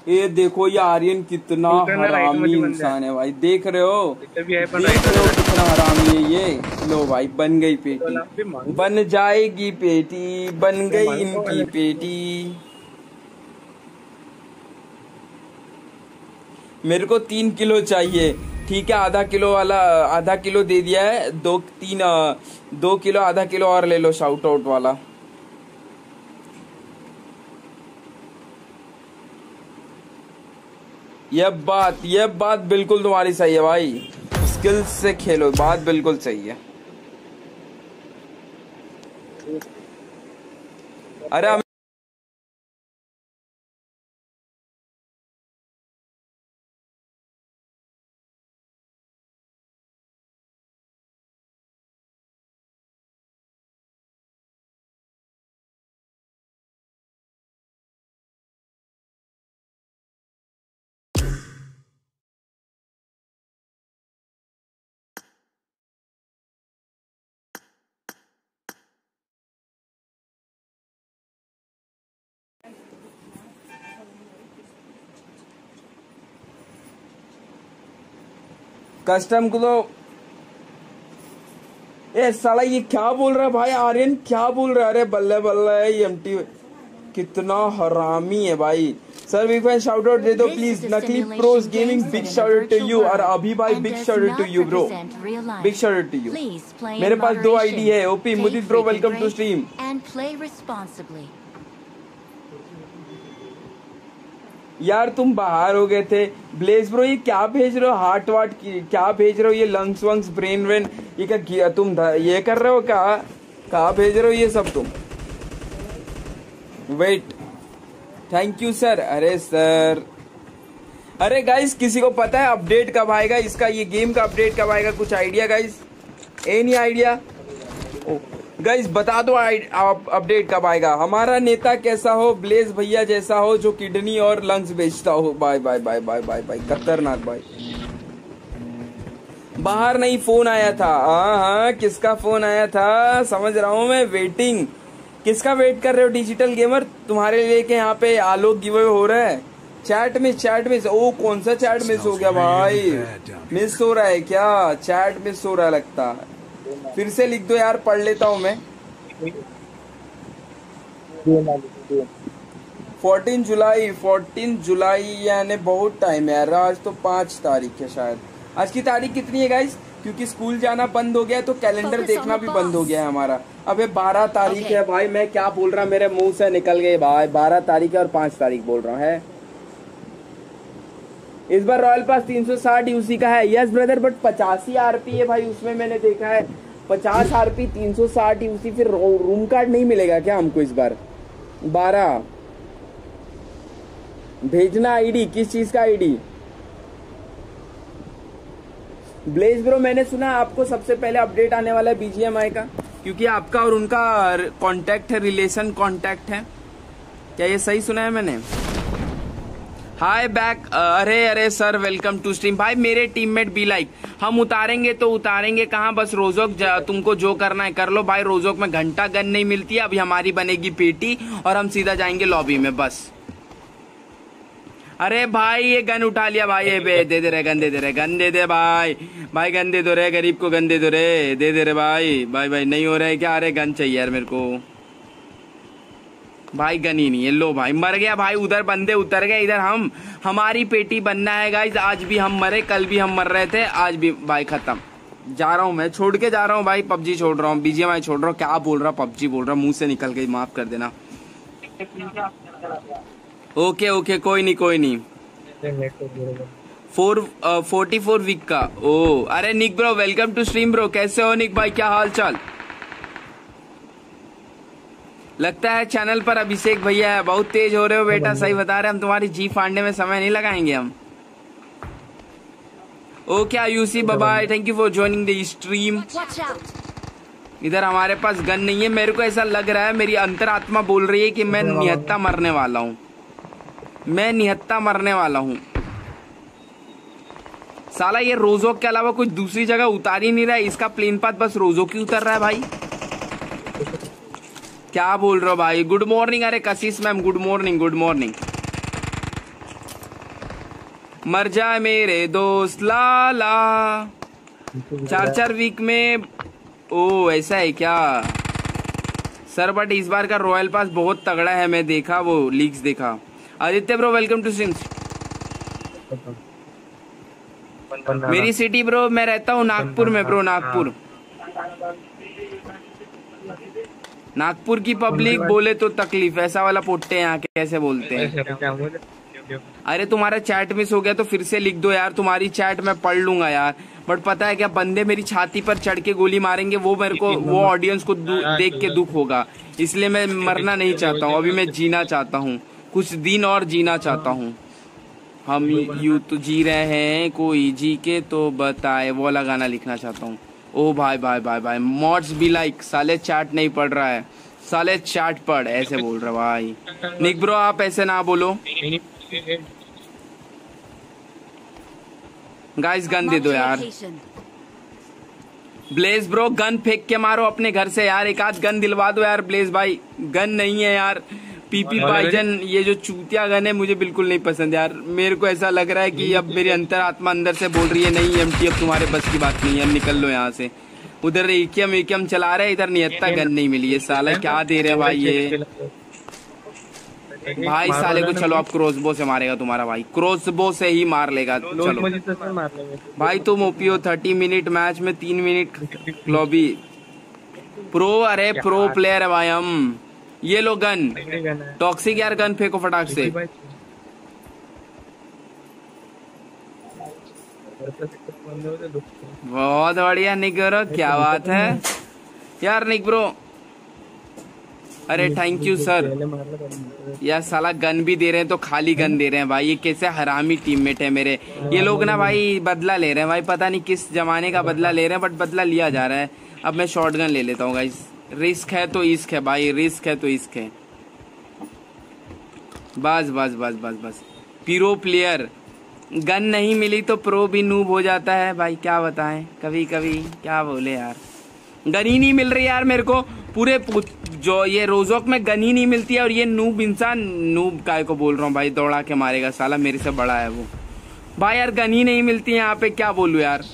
ये देखो ये आर्यन कितना हरामी इंसान है भाई, देख रहे हो? देख रहे हो कितना हरामी है ये। लो भाई बन गई पेटी, बन जाएगी पेटी, बन गई इनकी पेटी। मेरे को तीन किलो चाहिए, ठीक है आधा किलो वाला, आधा किलो दे दिया है। दो तीन दो किलो आधा किलो और ले लो शाउट आउट वाला। ये बात ये बात बिल्कुल तुम्हारी सही है भाई, स्किल्स से खेलो, बात बिल्कुल सही है। अरे कस्टम को तो ए साला ये क्या बोल रहा है भाई आर्यन, क्या बोल रहा है? अरे बल्ले बल्ले ये एमटी कितना हरामी है भाई। Sir big fan shout out दे दो प्लीज। नकली pros gaming big shout out to you. और अभी भाई big shout out to you bro, big shout out to you. मेरे पास दो आईडी है OP Mudit bro welcome to stream. यार तुम बाहर हो गए थे। ब्लेज ब्रो ये क्या भेज रहे हो? हार्ट वार्ट क्या भेज रहे हो? ये लंग्स वंग्स ब्रेन वेन ये क्या तुम ये कर रहे हो? क्या क्या भेज रहे हो ये सब तुम? Wait thank you sir. अरे सर अरे गाइस किसी को पता है अपडेट कब आएगा इसका? ये गेम का अपडेट कब आएगा? कुछ idea guys? Any idea guys बता दो आप अपडेट कब आएगा। हमारा नेता कैसा हो? ब्लेज भैया जैसा हो जो किडनी और लंग्स बेचता हो। Bye bye bye bye bye bye खतरनाक बाय। बाहर नहीं फोन आया था। हाँ हाँ किसका फोन आया था समझ रहा हूँ मैं। वेटिंग किसका वेट कर रहे हो डिजिटल गेमर? तुम्हारे लिए के यहाँ पे आलोक गिवे हो रहा है। Chat miss chat miss. ओ कौन सा चैट मिस हो गया भाई? मिस हो रहा है क्या? चैट मिस हो रहा लगता है। फिर से लिख दो यार पढ़ लेता हूँ मैं। चौदह जुलाई चौदह जुलाई यानी बहुत टाइम है यार। आज तो पाँच तारीख है शायद। आज की तारीख कितनी है गाइस? क्योंकि स्कूल जाना बंद हो गया तो कैलेंडर देखना भी बंद हो गया है हमारा। अबे बारह तारीख है भाई। मैं क्या बोल रहा मेरे मुंह से निकल गए भाई। बारह तारीख है और पाँच तारीख बोल रहा है। इस बार रॉयल पास तीन सौ साठ यूसी का है। यस ब्रदर बट पचासी आरपी है भाई उसमें मैंने देखा है। पचास आरपी तीन सौ साठ यूसी। फिर रूम कार्ड नहीं मिलेगा क्या हमको इस बार? बारह भेजना आईडी। किस चीज का आईडी? ब्लेज ब्रो मैंने सुना आपको सबसे पहले अपडेट आने वाला है बीजीएमआई का क्योंकि आपका और उनका कॉन्टेक्ट है, रिलेशन कॉन्टेक्ट है। क्या ये सही सुना है मैंने? Hi back. अरे अरे सर वेलकम टू स्ट्रीम। भाई मेरे टीममेट बी लाइक। हम उतारेंगे तो उतारेंगे कहाँ? बस रोजोक तुमको जो करना है कर लो भाई। रोजोक में घंटा गन नहीं मिलती। अभी हमारी बनेगी पेटी और हम सीधा जाएंगे लॉबी में बस। अरे भाई ये गन उठा लिया भाई। ए बे दे दे रे गन, दे दे रे गन, दे दे भाई भाई गन दे दो रे। गरीब को गन दे दो रे। दे दे रे भाई भाई भाई नहीं हो रहा है क्या? अरे गन चाहिए यार मेरे को भाई। गन ही नहीं है। लो भाई मर गया भाई। उधर बंदे उतर गए इधर हम। हमारी पेटी बनना है गाइज। आज भी हम मरे, कल भी हम मर रहे थे, आज भी भाई। खत्म। जा रहा हूँ मैं, छोड़ के जा रहा हूँ भाई। पबजी छोड़ रहा हूँ, बीजीएमआई छोड़ रहा हूँ। क्या बोल रहा पबजी बोल रहा मुंह से निकल गई, माफ कर देना। ओके ओके कोई नहीं कोई नहीं। फोर फोर्टी फोर वीक का। ओ अरे Nick bro welcome to stream bro. कैसे हो निक भाई? क्या हाल चाल? लगता है चैनल पर अभिषेक भैया है। बहुत तेज हो रहे हो बेटा, सही बता रहे। हम तुम्हारी जी फाड़ने में समय नहीं लगाएंगे हम। Okay Ayushi bye, thank you for joining the stream. इधर हमारे पास गन नहीं है। मेरे को ऐसा लग रहा है मेरी अंतरात्मा बोल रही है कि मैं निहत्ता मरने वाला हूँ। मैं निहत्ता मरने वाला हूँ। साला ये रोजोक के अलावा कुछ दूसरी जगह उतार ही नहीं रहा है। इसका प्लेन पाथ बस रोजोक ही उतर रहा है भाई। क्या बोल रहे हो भाई? Good morning. अरे Kashish ma'am good morning good morning. मर जा मेरे दोस्त लाला। चार चार वीक में। ओ ऐसा है क्या सर? बट इस बार का रॉयल पास बहुत तगड़ा है। मैं देखा वो लीक्स देखा। Aditya bro welcome to Singh. मेरी सिटी ब्रो, मैं रहता हूँ नागपुर में ब्रो। नागपुर नागपुर की पब्लिक बोले तो तकलीफ। ऐसा वाला पोट्टे यहाँ के कैसे बोलते हैं? Thank you. अरे तुम्हारा चैट मिस हो गया तो फिर से लिख दो यार, तुम्हारी चैट मैं पढ़ लूंगा यार। बट पता है क्या, बंदे मेरी छाती पर चढ़ के गोली मारेंगे, वो मेरे को, वो ऑडियंस को देख के दुख होगा, इसलिए मैं मरना नहीं चाहता हूँ अभी, मैं जीना चाहता हूँ, कुछ दिन और जीना चाहता हूँ। हम यू तो जी रहे हैं, कोई जी के तो बताए, वो लगाना लिखना चाहता हूँ। ओ भाई भाई भाई भाई मॉड्स भी लाइक, साले चैट नहीं पढ़ रहा है, साले चैट पढ़ ऐसे बोल रहा भाई। निक ब्रो आप ऐसे ना बोलो। गाइस गन दे दो यार। ब्लेज ब्रो गन फेंक के मारो अपने घर से यार, एक आध गन दिलवा दो यार ब्लेज भाई। गन नहीं है यार, पीपी भाईजन ये जो चूतिया गन है मुझे बिल्कुल नहीं पसंद यार। मेरे को ऐसा लग रहा है कि अब मेरी अंतर आत्मा अंदर से बोल रही है नहीं एमटी अब तुम्हारे बस की बात नहीं है, निकल लो यहाँ से। उधर एकेएम एकेएम चला रहे, इधर नियत्ता गन नहीं मिली है, साला क्या दे रहे भाई ये। भाई साले को चलो आप क्रोसबो से मारेगा तुम्हारा भाई, क्रोसबो से ही मार लेगा। चलो भाई तुम ओपी हो, थर्टी मिनट मैच में तीन मिनट लॉबी। प्रो, अरे प्रो प्लेयर है भाई हम। ये लो गन टॉक्सिक यार, गन फेंको फटाक से। बहुत बढ़िया निक ब्रो, क्या बात है यार निक ब्रो। अरे थैंक यू सर। यार साला गन भी दे रहे हैं तो खाली गन दे रहे हैं भाई, ये कैसे हरामी टीममेट है मेरे। ये लोग ना भाई बदला ले रहे हैं भाई, पता नहीं किस जमाने का बदला ले रहे हैं, बट बदला लिया जा रहा है। अब मैं शॉटगन ले लेता हूँ गाइस, रिस्क है तो इश्क है भाई, रिस्क है तो इश्क है। बस बस बस बस बस प्रो प्लेयर, गन नहीं मिली तो प्रो भी नूब हो जाता है भाई, क्या बताएं कभी कभी, क्या बोले यार। गन ही नहीं मिल रही यार मेरे को, पूरे जो ये रोजोक में गन ही नहीं मिलती है, और ये नूब इंसान, नूब काय को बोल रहा हूँ भाई, दौड़ा के मारेगा साला, मेरे से बड़ा है वो भाई। यार गन ही नहीं मिलती है यहाँ पे, क्या बोलूँ यार।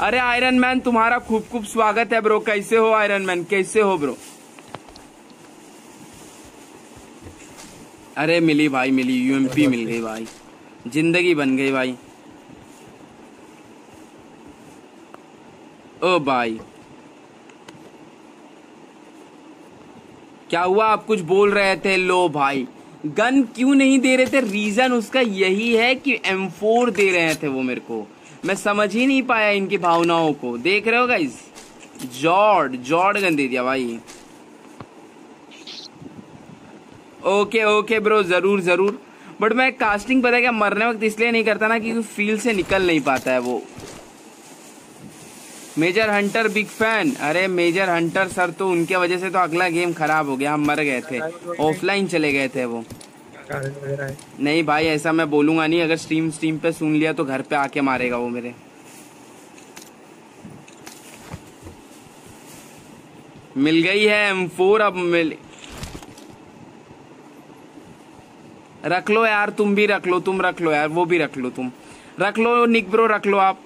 अरे आयरन मैन तुम्हारा खूब खूब स्वागत है ब्रो, कैसे हो आयरन मैन, कैसे हो ब्रो। अरे मिली भाई मिली, यूएमपी मिल गई भाई, जिंदगी बन गई भाई। ओ भाई क्या हुआ, आप कुछ बोल रहे थे। लो भाई गन क्यों नहीं दे रहे थे, रीजन उसका यही है कि एम फोर दे रहे थे वो मेरे को, मैं समझ ही नहीं पाया इनकी भावनाओं को। देख रहे हो गाइस, जॉर्ड जॉर्ड गन दे दिया भाई। ओके ओके ब्रो, जरूर जरूर। बट मैं कास्टिंग पता है क्या मरने वक्त इसलिए नहीं करता ना क्योंकि फील्ड से निकल नहीं पाता है वो। मेजर हंटर बिग फैन, अरे मेजर हंटर सर तो उनके वजह से तो अगला गेम खराब हो गया, हम मर गए थे, ऑफलाइन चले गए थे वो। नहीं भाई ऐसा मैं बोलूंगा नहीं, अगर स्ट्रीम स्ट्रीम पे सुन लिया तो घर पे आके मारेगा वो मेरे। मिल गई है एम फोर अब, मिल रख लो यार, तुम भी रख लो, तुम रख लो यार, वो भी रख लो, तुम रख लो निक ब्रो, रख लो आप।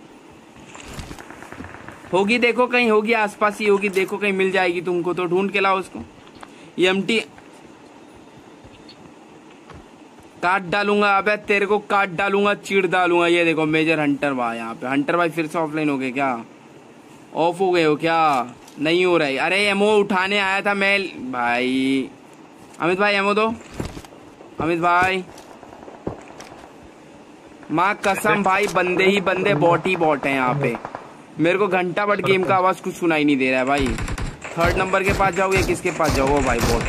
होगी देखो कहीं, होगी आसपास ही होगी, देखो कहीं मिल जाएगी तुमको तो, ढूंढ के लाओ उसको। ये एमटी काट डालूंगा, अबे तेरे को काट डालूंगा, चीड़ डालूंगा। ये देखो मेजर हंटर भाई, यहाँ पे हंटर भाई फिर से ऑफलाइन हो गए क्या, ऑफ हो गए हो क्या, नहीं हो रहा है। अरे एमओ उठाने आया था मैं भाई। अमित भाई एमओ दो, अमित भाई माँ कसम भाई, बंदे ही बंदे, बॉट ही बॉट है यहाँ पे। मेरे को घंटा बट गेम का आवाज कुछ सुनाई नहीं दे रहा है भाई। थर्ड नंबर के पास जाओगे, किसके पास जाओगे भाई, बॉट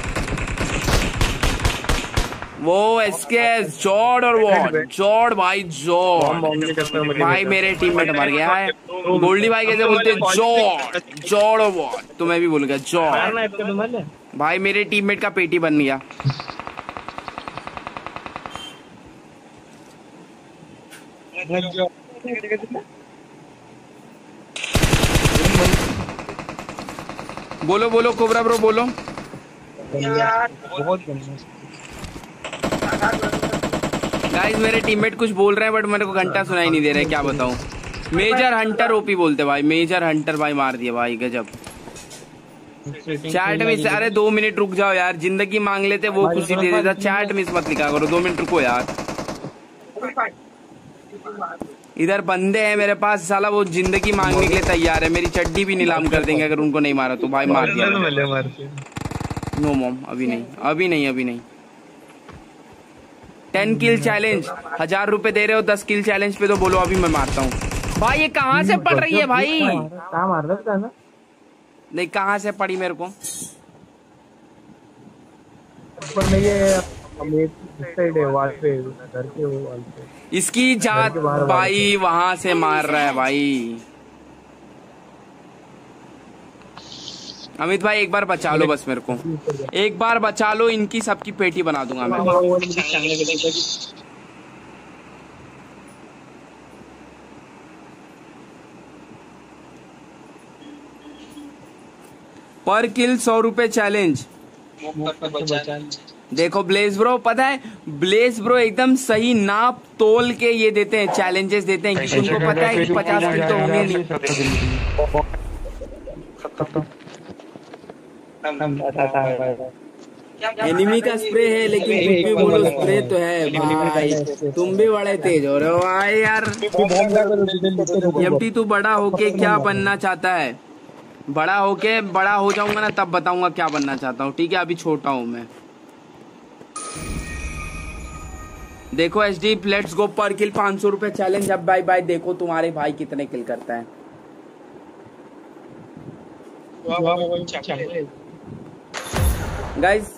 वो एसकेएस जॉर्ड और वो जॉर्ड भाई, जॉर्ड भाई मेरे टीममेट मर गया है। गोल्डी भाई कैसे बोलते हैं जॉर्ड जॉर्ड और वो, तो मैं भी बोल गया जॉर्ड भाई, मेरे टीममेट का पेटी बन गया। बोलो बोलो कोबरा ब्रो बोलो। गाइस मेरे टीममेट कुछ बोल रहे हैं बट मेरे को घंटा सुनाई नहीं दे रहा है, क्या बताऊं। मेजर हंटर ओपी बोलते भाई, मेजर हंटर भाई मार दिया भाई, गजब। चैट मिस, अरे दो मिनट रुक जाओ यार, जिंदगी मांग लेते वो खुशी दे देता। चैट मिस मत लिखा करो, दो मिनट रुको यार। इधर बंदे हैं मेरे पास साला, वो जिंदगी मांगने के लिए तैयार है, मेरी चड्डी भी नीलाम कर देंगे अगर उनको नहीं मारा तो भाई, मार दिया। नो मॉम अभी नहीं अभी नहीं अभी नहीं टेन किल चैलेंज, हजार रुपए दे रहे हो, दस किल चैलेंज पे तो बोलो अभी मैं मारता हूँ। भाई ये कहाँ से पड़ रही है भाई? नहीं कहाँ से पड़ी मेरे को, इसकी जात भाई वहाँ से मार रहा है भाई। अमित भाई एक बार बचा लो बस मेरे को, एक बार बचा लो, इनकी सबकी पेटी बना दूंगा मैं। पर किल सौ रुपए चैलेंज। देखो ब्लेज ब्रो, पता है ब्लेज ब्रो एकदम सही नाप तोल के ये देते हैं, चैलेंजेस देते हैं कि उनको पता है कि पचास किल तो होंगे नहीं। एनिमी का स्प्रे है लेकिन भी बोलो स्प्रे तो है भाई। तुम भी बड़े तेज हो रहे हो भाई यार। एमटी तू बड़ा होके क्या बनना चाहता है? बड़ा होके, बड़ा हो जाऊंगा ना तब बताऊंगा क्या बनना चाहता हूँ, ठीक है? अभी छोटा हूँ मैं। देखो एसडी लेट्स गो, पर किल पाँच सौ रुपए चैलेंज। अब भाई भाई देखो तुम्हारे भाई कितने किल करता है। Guys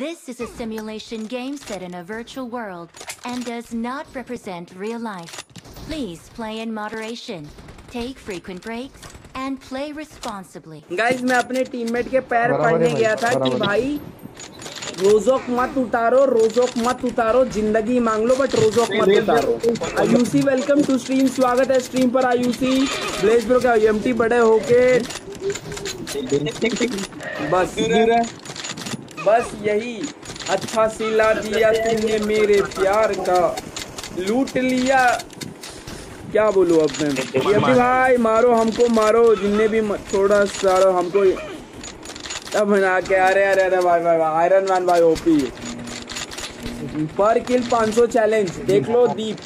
this is a simulation game set in a virtual world and does not represent real life. Please play in moderation, take frequent breaks and play responsibly. Guys मैं अपने टीममेट के पैर पड़ने गया था कि भाई रोजोक मत उतारो, रोजोक मत उतारो, जिंदगी मांग लो बट रोजोक मत उतारो। आयुषी वेलकम टू स्ट्रीम, स्वागत है स्ट्रीम पर आयुषी। ब्लेज ब्रो का एमटी बड़े होके बस बस यही अच्छा सिला दिया तुमने मेरे प्यार का, लूट लिया क्या बोलूं अब मैं। एमटी भाई मारो हमको, मारो जिनने भी थोड़ा सारो हमको तब बना के। अरे अरे अरे भाई भाई आयरन मैन भाई ओपी। पर किल पाँच सौ चैलेंज, देख लो दीप।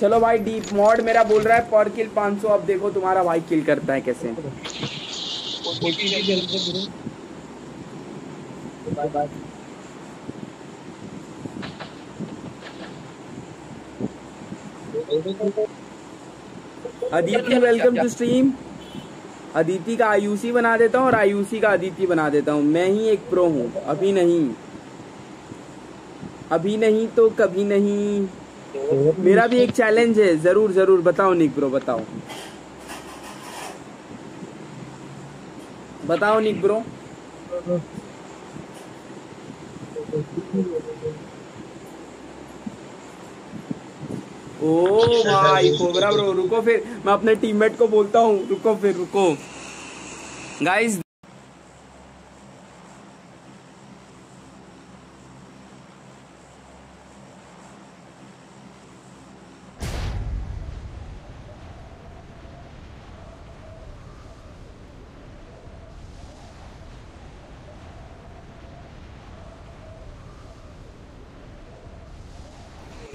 चलो भाई दीप मॉड मेरा बोल रहा है पर किल पाँच सौ। अब देखो तुम्हारा भाई किल करता है कैसे। Bye bye. Aditi welcome to stream. Aditi का आयुषी बना देता हूँ और आयुषी का अदिति बना देता हूँ। मैं ही एक प्रो हूँ, अभी नहीं अभी नहीं तो कभी नहीं। मेरा भी एक चैलेंज है, जरूर जरूर बताओ निक ब्रो, बताओ बताओ निक ब्रो। ओ भाई कोबरा ब्रो रुको, फिर मैं अपने टीममेट को बोलता हूँ रुको फिर रुको। गाइस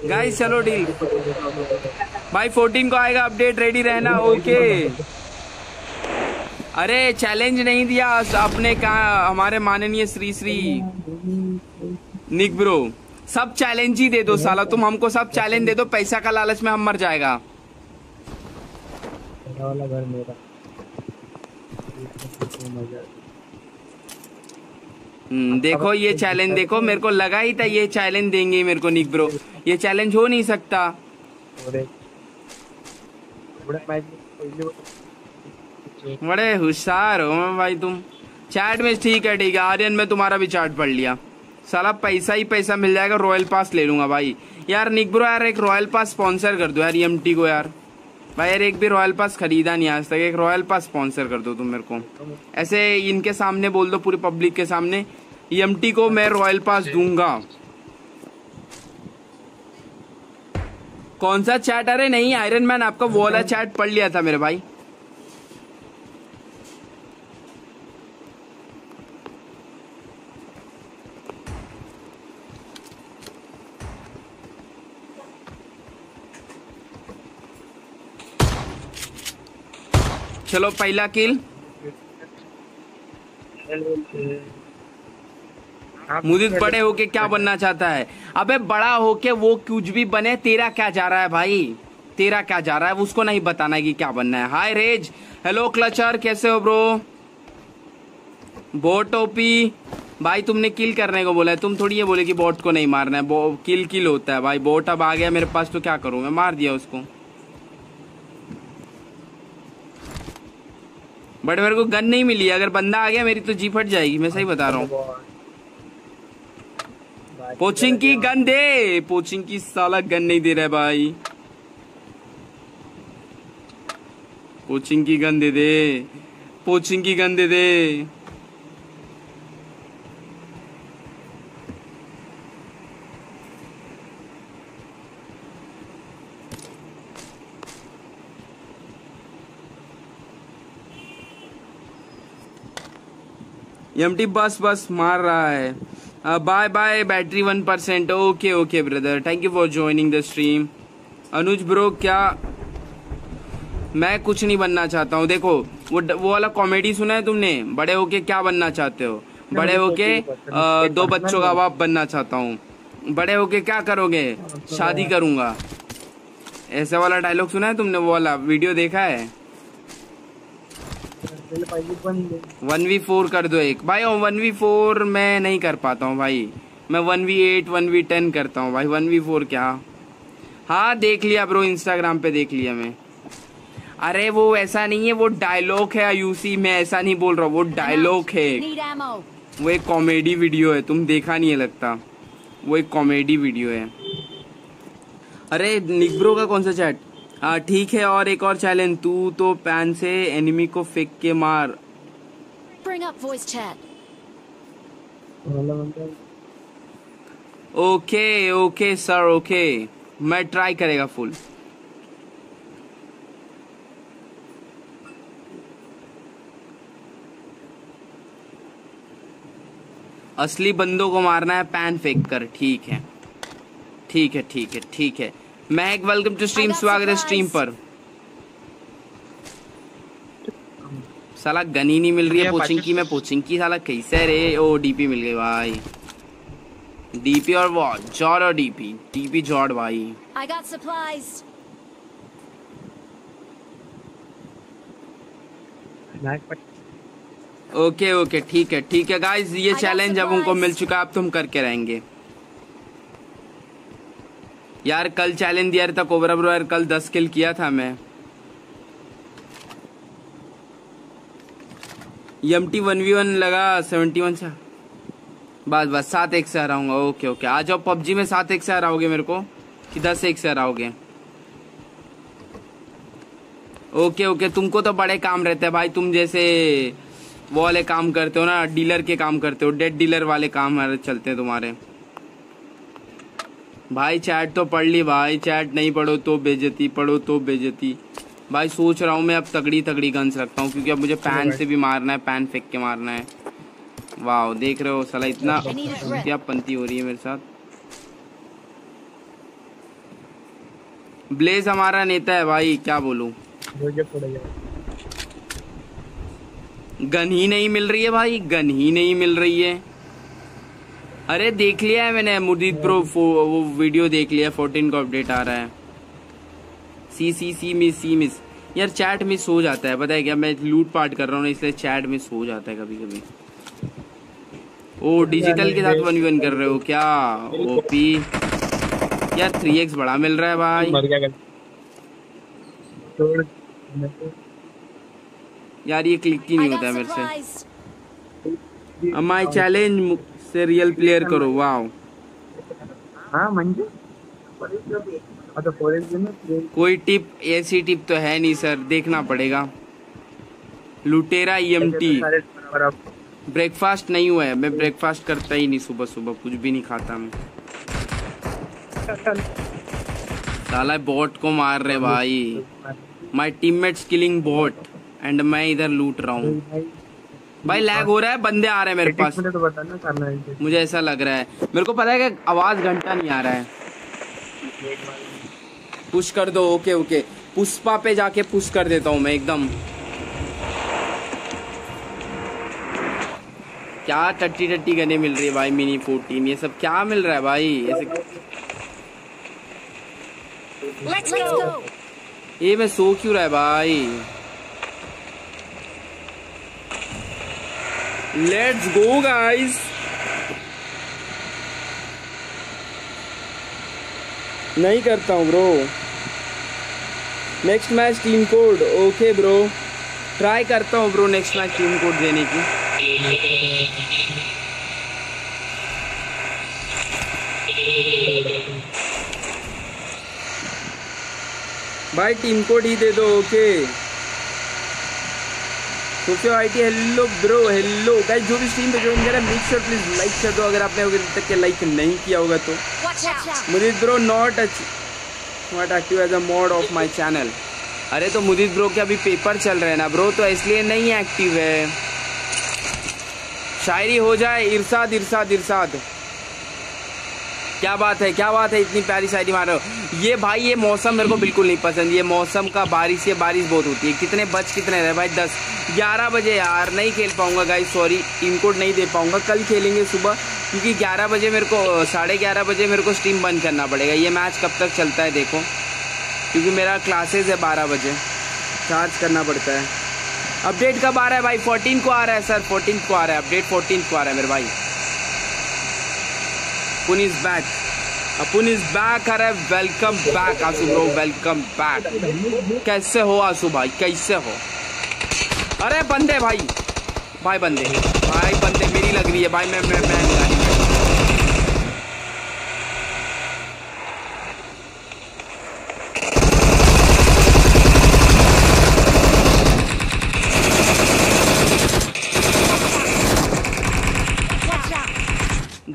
गाइस चलो डील भाई चौदह को आएगा अपडेट, रेडी रहना ओके। अरे चैलेंज नहीं दिया आपने कहा हमारे माननीय श्री श्री निक ब्रो। सब चैलेंज ही दे दो साला तुम हमको, सब चैलेंज दे दो, पैसा का लालच में हम मर जाएगा। देखो ये चैलेंज, देखो मेरे को लगा ही था ये चैलेंज देंगे मेरे को निक ब्रो, ये चैलेंज हो नहीं सकता। बड़े होशियार हो भाई तुम। चैट में ठीक है ठीक है, आर्यन में तुम्हारा भी चैट पढ़ लिया। साला पैसा ही पैसा मिल जाएगा, रॉयल पास ले लूंगा भाई। यार निक ब्रो यार एक रॉयल पास स्पॉन्सर कर दो यार एमटी को यार। भाई यार एक भी रॉयल पास खरीदा नहीं आज तक, एक रॉयल पास स्पॉन्सर कर दो तुम मेरे को। ऐसे इनके सामने बोल दो पूरी पब्लिक के सामने, एमटी को मैं रॉयल पास दूंगा। कौन सा चैट? अरे नहीं आयरन मैन आपका वो वाला चैट पढ़ लिया था मेरे भाई। चलो पहला किल मुदित बड़े होके क्या बनना चाहता है? अबे बड़ा होके वो कुछ भी बने, तेरा क्या जा रहा है भाई, तेरा क्या जा रहा है? उसको नहीं बताना है कि क्या बनना है। हाय रेज, हेलो क्लचर, कैसे हो ब्रो? बोट ओपी भाई तुमने किल करने को बोला है, तुम थोड़ी ये बोले कि बोट को नहीं मारना है, किल किल होता है भाई। बोट अब आ गया मेरे पास तो क्या करूं मैं, मार दिया उसको। बट मेरे को गन नहीं मिली, अगर बंदा आ गया मेरी तो जी फट जाएगी, मैं सही बता रहा हूँ। पोचिंग की गन दे, पोचिंग की साला गन नहीं दे रहा है भाई, पोचिंग की गन दे दे, पोचिंग की गन दे दे। एमटी बस बस मार रहा है। Bye bye battery one percent. Okay okay brother, thank you for joining the stream. Anuj bro क्या मैं कुछ नहीं बनना चाहता हूँ? देखो वो वो वाला कॉमेडी सुना है तुमने, बड़े होके क्या बनना चाहते हो? बड़े होके दो बच्चों का बाप बनना चाहता हूँ। बड़े होके क्या करोगे? शादी करूँगा, ऐसा वाला डायलॉग सुना है तुमने? वो वाला वीडियो देखा है? वन वी फोर कर दो एक भाई। वन वी फोर मैं नहीं कर पाता हूँ भाई, मैं one v eight one v ten करता हूँ भाई, वन वी फोर क्या। हाँ देख लिया ब्रो, इंस्टाग्राम पे देख लिया मैं। अरे वो ऐसा नहीं है, वो डायलॉग है आयुषी, मैं ऐसा नहीं बोल रहा हूँ, वो डायलॉग है, वो एक कॉमेडी वीडियो है, तुम देखा नहीं है लगता, वो एक कॉमेडी वीडियो है। अरे निक ब्रो का कौन सा चैट? हाँ ठीक है, और एक और चैलेंज, तू तो पैन से एनिमी को फेंक के मार। ओके ओके सर, ओके मैं ट्राई करेगा फुल। असली बंदों को मारना है पैन फेंक कर, ठीक है ठीक है ठीक है ठीक है। महक वेलकम टू स्ट्रीम, स्वागत है स्ट्रीम पर। साला गन ही नहीं मिल रही है पोचिंग की, मैं पोचिंग की साला कैसे रे। ओ डीपी मिल गई भाई, डीपी और वो जॉर्ड, और डीपी डीपी जॉर्ड भाई। I got supplies. Okay okay ठीक है ठीक है गाइस, ये चैलेंज अब उनको मिल चुका है, अब तुम करके रहेंगे यार। कल चैलेंज दिया था कोबरा ब्रो यार, कल दस किल किया था मैं। एमटी वन वी वन लगा सेवेंटी वन से, बस बस सात एक से हराऊंगा। ओके ओके आ जाओ, पबजी में सात एक से हराओगे मेरे को कि दस एक से हराओगे? ओके ओके, तुमको तो बड़े काम रहते हैं भाई, तुम जैसे वो वाले काम करते हो ना, डीलर के काम करते हो, डेड डीलर वाले काम चलते हैं तुम्हारे भाई। चैट तो पढ़ ली भाई, चैट नहीं पढ़ो तो बेइज्जती, पढ़ो तो बेइज्जती भाई। सोच रहा हूँ मैं अब तगड़ी तगड़ी गन्स रखता हूँ, क्योंकि अब मुझे पैन से भी मारना है, पैन फेंक के मारना है। वाह देख रहे हो साला इतना क्या पंती हो रही है मेरे साथ। ब्लेज हमारा नेता है भाई, क्या बोलूं, गन ही नहीं मिल रही है भाई, गन ही नहीं मिल रही है। अरे देख लिया है मैंने मुदीत प्रो, वो वीडियो देख लिया, फोर्टीन का अपडेट आ रहा है। सी सी सी मिस सी मिस यार, चैट मिस हो जाता है पता है क्या, मैं लूट पाट कर रहा हूँ इसलिए चैट मिस हो जाता है कभी कभी। ओ डिजिटल के साथ वन वी वन कर रहे हो क्या? ओपी यार थ्री एक्स बड़ा मिल रहा है भाई यार, ये क्लिक ही नहीं होता है मेरे से। माई चैलेंज से रियल प्लेयर करो, वाओ। हाँ मंजू कोई टिप, ऐसी टिप तो है नहीं सर, देखना पड़ेगा। लुटेरा ईएमटी ब्रेकफास्ट नहीं हुआ है, मैं ब्रेकफास्ट करता ही नहीं, सुबह सुबह कुछ भी नहीं खाता मैं। साला बॉट को मार रहे भाई, my teammates killing bot and मैं इधर लूट रहा हूँ भाई। लैग हो रहा है, बंदे आ रहे हैं मेरे पास, तो बताना मुझे ऐसा लग रहा है। मेरे को पता है कि आवाज घंटा नहीं आ रहा है। पुश कर दो, ओके ओके पुष्पा पे जाके पुश कर देता हूँ मैं एकदम। क्या टट्टी टट्टी गने मिल रही है भाई, मिनी फोर्टीन ये सब क्या मिल रहा है भाई ऐसे। ये मैं सो क्यों रहा है भाई। लेट्स गो गाइस, नहीं करता हूँ bro. Next match team code, okay bro try करता हूँ bro next match team code देने की। भाई टीम कोड ही दे दो ओके। सोचो आई टी हेलो ब्रो हेलो गाइस, जो भी स्ट्रीम पे ज्वाइन कर रहा है मेक श्योर प्लीज लाइक कर दो अगर आपने अभी तक के लाइक नहीं किया होगा तो। Mudit bro not not active as a mod of my channel. अरे तो मुदित ब्रो के अभी पेपर चल रहे हैं ना ब्रो, तो इसलिए नहीं एक्टिव है। शायरी हो जाए इरशाद इरशाद इरशाद, क्या बात है क्या बात है, इतनी प्यारी शायरी मारो। ये भाई ये मौसम मेरे को बिल्कुल नहीं पसंद, ये मौसम का बारिश ये बारिश बहुत होती है। कितने बच कितने रहे भाई, दस ग्यारह बजे यार नहीं खेल पाऊंगा गाइस सॉरी, टीम कोड नहीं दे पाऊंगा। कल खेलेंगे सुबह, क्योंकि ग्यारह बजे मेरे को साढ़े ग्यारह बजे मेरे को स्ट्रीम बंद करना पड़ेगा। ये मैच कब तक चलता है देखो, क्योंकि मेरा क्लासेस है बारह बजे, चार्ज करना पड़ता है। अपडेट कब आ रहा है भाई, फोर्टीन को आ रहा है सर, फोर्टीन को आ रहा है अपडेट, फोर्टीन को आ रहा है मेरे भाई। अपुन इज बैक, अपुन इज बैक, अरे welcome back Aasu bro welcome back. कैसे हो आसू भाई कैसे हो। अरे बंदे भाई भाई बंदे भाई बंदे मेरी लग रही है भाई। मैं मैं मैं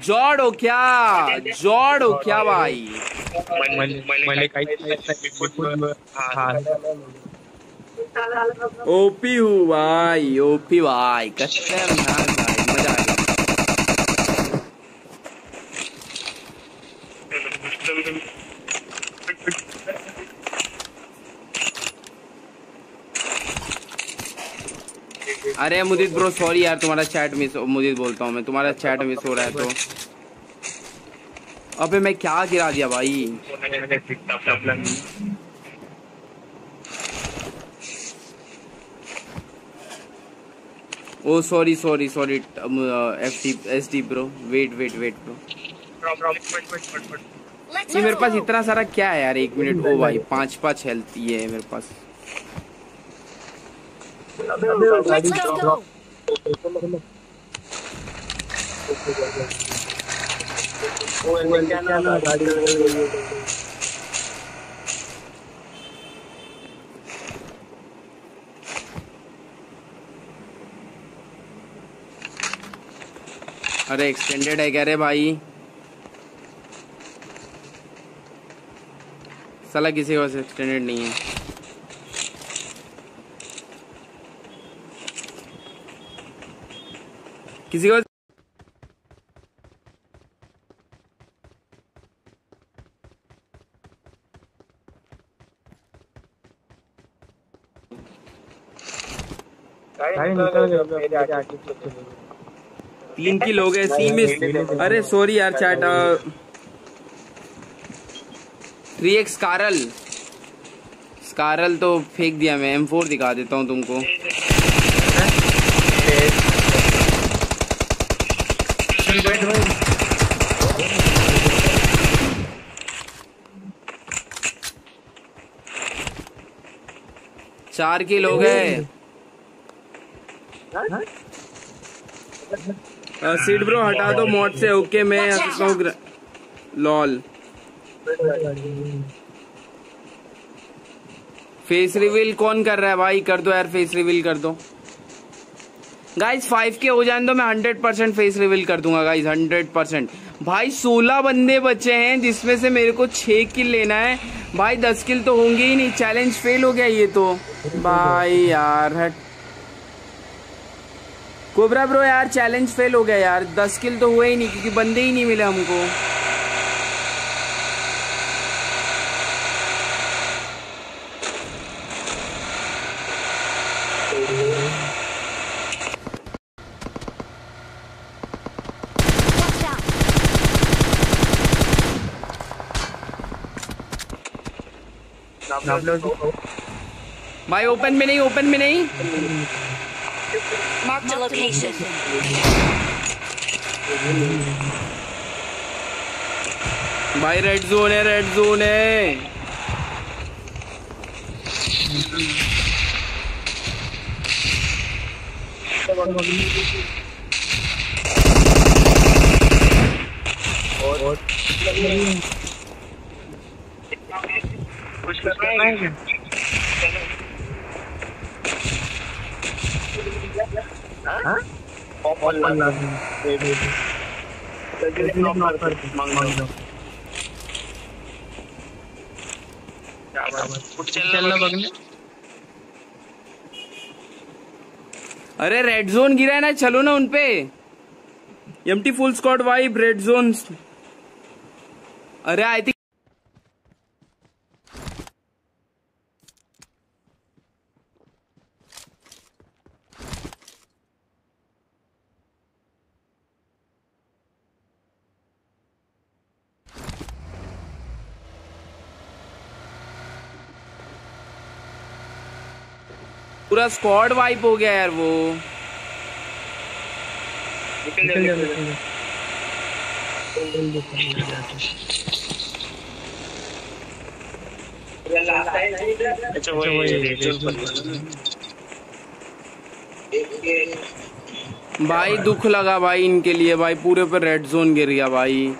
जोड़ो क्या जोड़ो क्या भाई। ओपी हूँ भाई ओपी भाई कसम यार भाई मजा आ गया। अरे मुदित ब्रो सॉरी यार तुम्हारा चैट मिस, मुदित बोलता हूँ मैं, तुम्हारा चैट मिस हो रहा है तो। अबे मैं क्या गिरा दिया भाई। ओ sorry sorry sorry SD bro, wait wait wait bro. ये मेरे पास इतना सारा क्या है यार, एक मिनट। ओ भाई पांच पांच हेल्थ ये है मेरे पास। अरे एक्सटेंडेड है कह रहे भाई, साला किसी के पास एक्सटेंडेड नहीं है। किसी के तीन की लोग है सीमित। अरे सॉरी यार चैट। थ्री एक्स कारल कारल तो फेंक दिया मैं। एम फोर दिखा देता हूँ तुमको। चार की लोग है सीट ब्रो, हटा दो मॉड से ओके। मैं लॉल फेस रिवील कौन कर रहा है भाई, कर दो यार फेस रिवील कर दो गाइस। फाइव के हो जाने दो, मैं हंड्रेड परसेंट फेस रिवील कर दूंगा गाइस, हंड्रेड परसेंट भाई। सोलह बंदे बचे हैं जिसमें से मेरे को छह किल लेना है भाई, दस किल तो होंगे ही नहीं। चैलेंज फेल हो गया ये तो भाई यार। हट कोबरा ब्रो यार चैलेंज फेल हो गया यार, दस किल तो हुए ही नहीं क्योंकि बंदे ही नहीं मिले हमको। भाई ओपन में नहीं, ओपन में नहीं। Mark the location. भाई रेड जोन है, रेड जोन है। और कुछ करना है क्या? हाँ? ऑल मांगना है। तेरे नंबर पर मांगना। चलना बगने। अरे रेड जोन गिरा है ना, चलो ना उनपे। MT full squad vibe red zone. अरे आई थिंक पूरा स्क्वाड वाइप हो गया यार। वो अच्छा वो भाई दुख लगा भाई इनके लिए भाई, पूरे पर रेड जोन गिर गया भाई।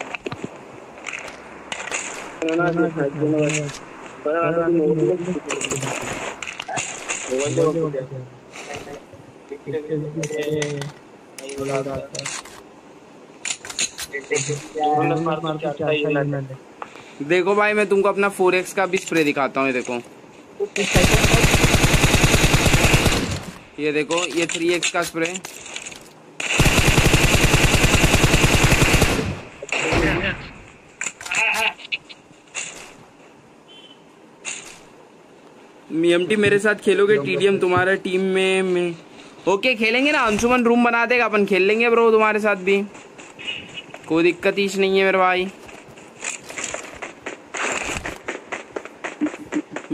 देखो भाई मैं तुमको अपना फोर एक्स का भी स्प्रे दिखाता हूँ। ये देखो, ये देखो, ये थ्री एक्स का स्प्रे। एमटी मेरे साथ खेलोगे? टीडीएम तुम्हारा टीम में, में ओके खेलेंगे ना। अंशुमन रूम बना देगा, अपन खेल लेंगे ब्रो तुम्हारे साथ भी, कोई दिक्कत ही नहीं है मेरे भाई।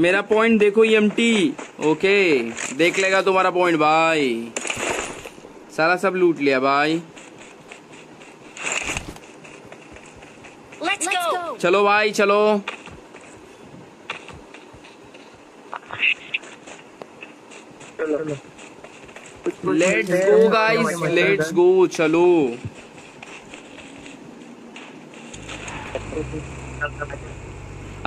मेरा पॉइंट देखो एमटी, ओके देख लेगा तुम्हारा पॉइंट भाई। सारा सब लूट लिया भाई। चलो भाई चलो। Let's go guys, let's go. चलो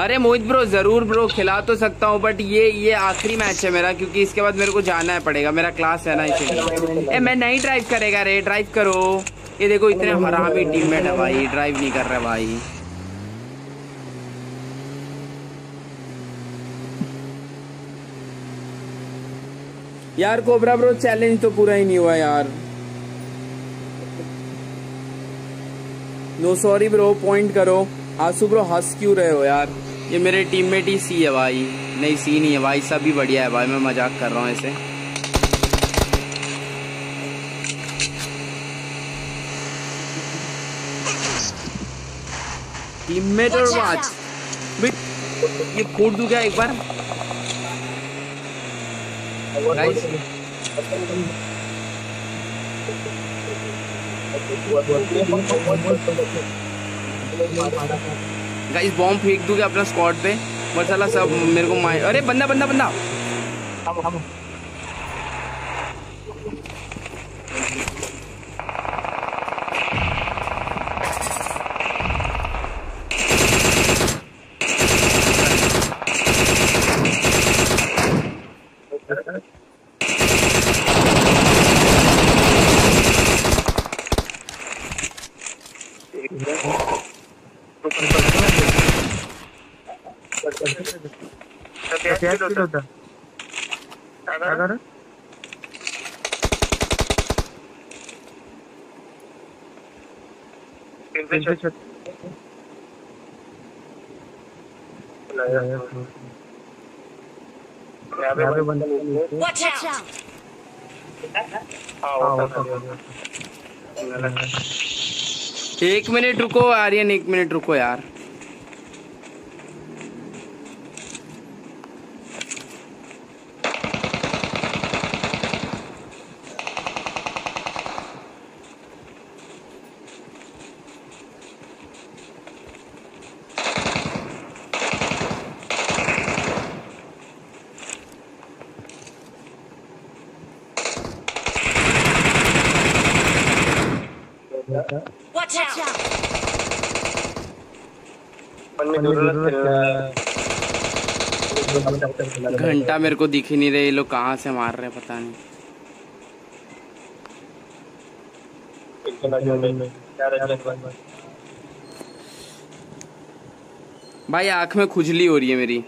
अरे मोहित ब्रो जरूर ब्रो खिला तो सकता हूँ, बट ये ये आखिरी मैच है मेरा, क्योंकि इसके बाद मेरे को जाना है पड़ेगा, मेरा क्लास है ना इसीलिए। ए मैं नहीं ड्राइव करेगा रे, ड्राइव करो। ये देखो इतने हरामी टीममेट है भाई, ड्राइव नहीं कर रहा भाई। यार कोबरा ब्रो चैलेंज तो पूरा ही नहीं हुआ यार। नो सॉरी ब्रो, पॉइंट करो। आंसू ब्रो हंस क्यों रहे हो यार? ये मेरे टीममेट ही सी है भाई। नहीं सी नहीं है भाई, सभी बढ़िया है भाई, मैं मजाक कर रहा हूँ ऐसे। टीममेट और वाच ये खोल दूं क्या एक बार? गाइस बॉम्ब फेंक दूंगे अपना स्क्वाड पे, बट साला सब मेरे को मार। अरे बंदा बंदा बंदा होता अगर एक मिनट रुको आर्यन, एक मिनट रुको यार। बेटा घंटा मेरे को दिख ही नहीं रहा, ये लोग कहाँ से मार रहे हैं पता नहीं। भाई आँख में खुजली हो रही है मेरी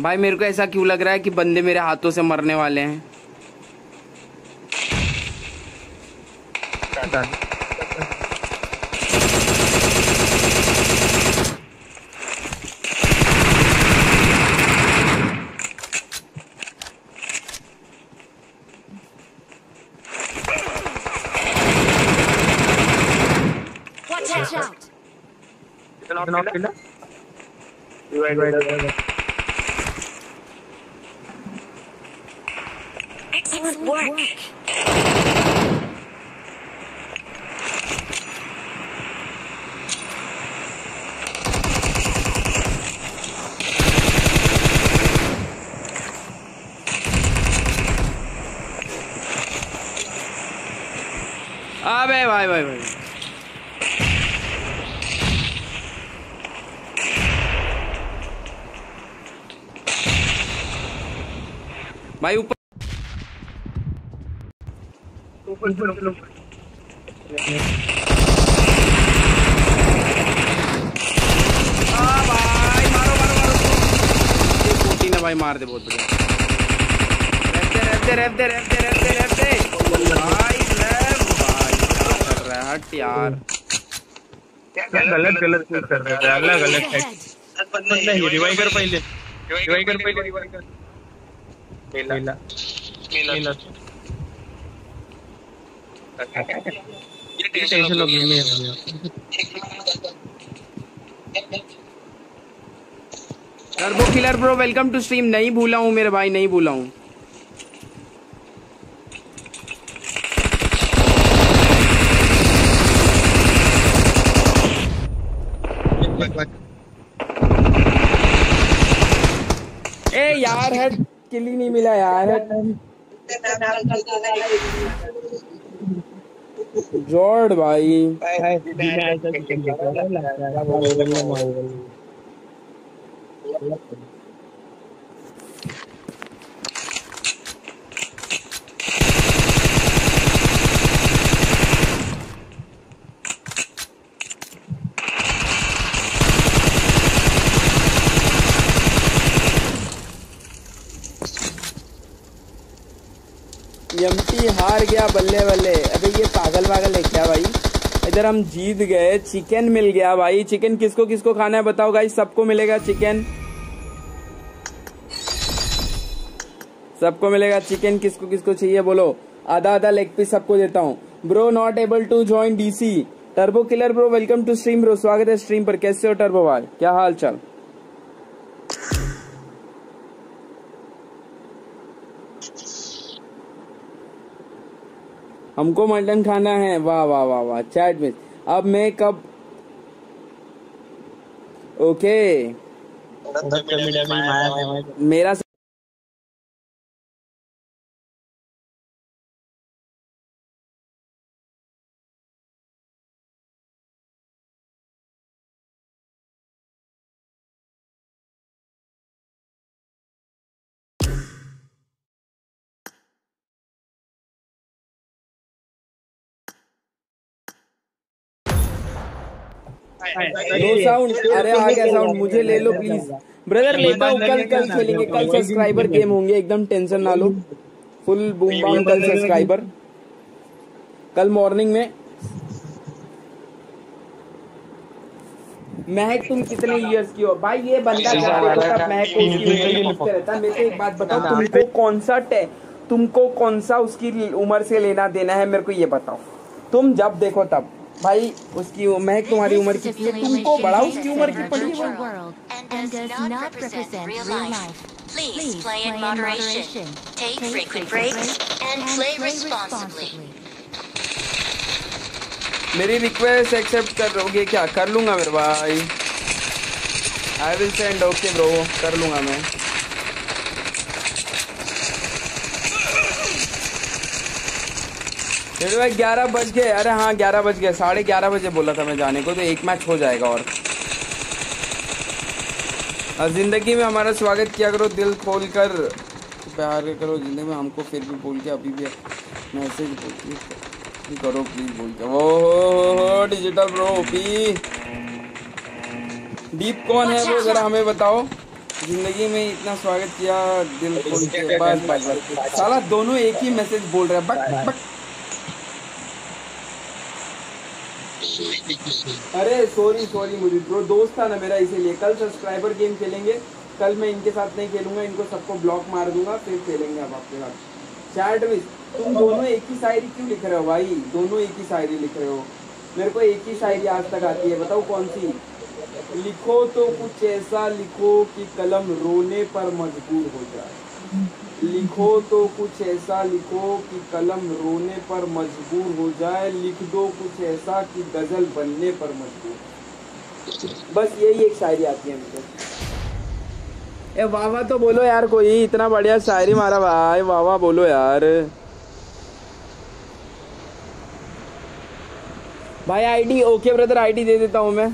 भाई, मेरे को ऐसा क्यों लग रहा है कि बंदे मेरे हाथों से मरने वाले हैं। अबे भाई भाई भाई भाई ऊपर भाई मार दे, बहुत बढ़िया रहते रहते रहते रहते रहते भाई कर रहा है हट यार, गलत गलत कर रहा है, अलग अलग है। रिवाइव कर पहले रिवाइव कर पहले रिवाइव कर मेला मेला मेला ये टेंशन हो गई है। Turbo killer bro welcome to stream. नहीं भूला हूँ मेरे भाई, नहीं भूला हूँ। ए यार हेड किल ही नहीं मिला यार, जॉर्ड भाई एमटी हार गया बल्ले बल्ले। अरे ये पागल पागल है क्या भाई, इधर हम जीत गए, चिकन मिल गया भाई। चिकन किसको किसको खाना है बताओ गाइस, सबको मिलेगा चिकन, सबको मिलेगा चिकन। किसको किसको चाहिए बोलो, आधा आधा लेग पीस सबको देता हूँ। Bro not able to join DC. Turbo killer bro welcome to stream bro, स्वागत है स्ट्रीम पर। कैसे हो टर्बो भाई, क्या हाल चाल? हमको मटन खाना है, वाह वाह वाह वाह चैट में। अब मैं कब ओके मेरा दो साउंड, अरे आ गया साउंड, मुझे ले लो प्लीज ब्रदर। लेता हूँ कल, कल खेलेंगे, कल सब्सक्राइबर गेम होंगे, एकदम टेंशन ना लो, फुल बूम बाम कल सब्सक्राइबर, कल मॉर्निंग में। महक तुम कितने इयर्स की हो भाई? ये बंदा महक को उसकी उम्र रहता है। मेरे को एक बात बताओ, तुमको कौन सा तुमको कौन सा उसकी उम्र से लेना देना है मेरे को ये बताओ। तुम जब देखो तब भाई उसकी महक तुम्हारी उम्र कितनी है, तुमको बड़ा उसकी उम्र की पड़ी है। मेरी रिक्वेस्ट एक्सेप्ट कर दोगे क्या? कर लूंगा मेरे भाई, I will send. Okay bro कर लूंगा मैं। मेरे भाई ग्यारह बज गए। अरे हाँ ग्यारह बज गए, साढ़े ग्यारह बजे बोला था मैं जाने को, तो एक मैच हो जाएगा। और ज़िंदगी में हमारा स्वागत किया करो, दिल खोल कर प्यार करो ज़िंदगी में हमको, फिर भी बोल के अभी भी मैसेज बोल करो प्लीज़ बोल के। ओहो डिजिटल ब्रो ओपी डीप कौन है वो ज़रा हमें बताओ। ज़िंदगी में इतना स्वागत किया दिल खोल के, बस बस बस साला दोनों एक ही मैसेज बोल रहे हैं। बक बक अरे सॉरी सॉरी मुझे ब्रो, दोस्त था ना मेरा इसीलिए। कल सब्सक्राइबर गेम खेलेंगे, कल मैं इनके साथ नहीं खेलूंगा, इनको सबको ब्लॉक मार दूंगा फिर खेलेंगे आप आपके साथ। चैट में तुम दोनों एक ही शायरी क्यों लिख रहे हो भाई, दोनों एक ही शायरी लिख रहे हो। मेरे को एक ही शायरी आज तक आती है, बताओ कौन सी। लिखो तो कुछ ऐसा लिखो कि कलम रोने पर मजबूर हो जाए, लिखो तो कुछ ऐसा लिखो कि कलम रोने पर मजबूर हो जाए, लिख दो कुछ ऐसा कि गज़ल बनने पर मजबूर। बस यही एक शायरी आती है मुझे। ए वाह वाह तो बोलो यार कोई, इतना बढ़िया शायरी मारा भाई, वाह वाह बोलो यार भाई। आईडी ओके ब्रदर, आईडी दे देता हूँ मैं।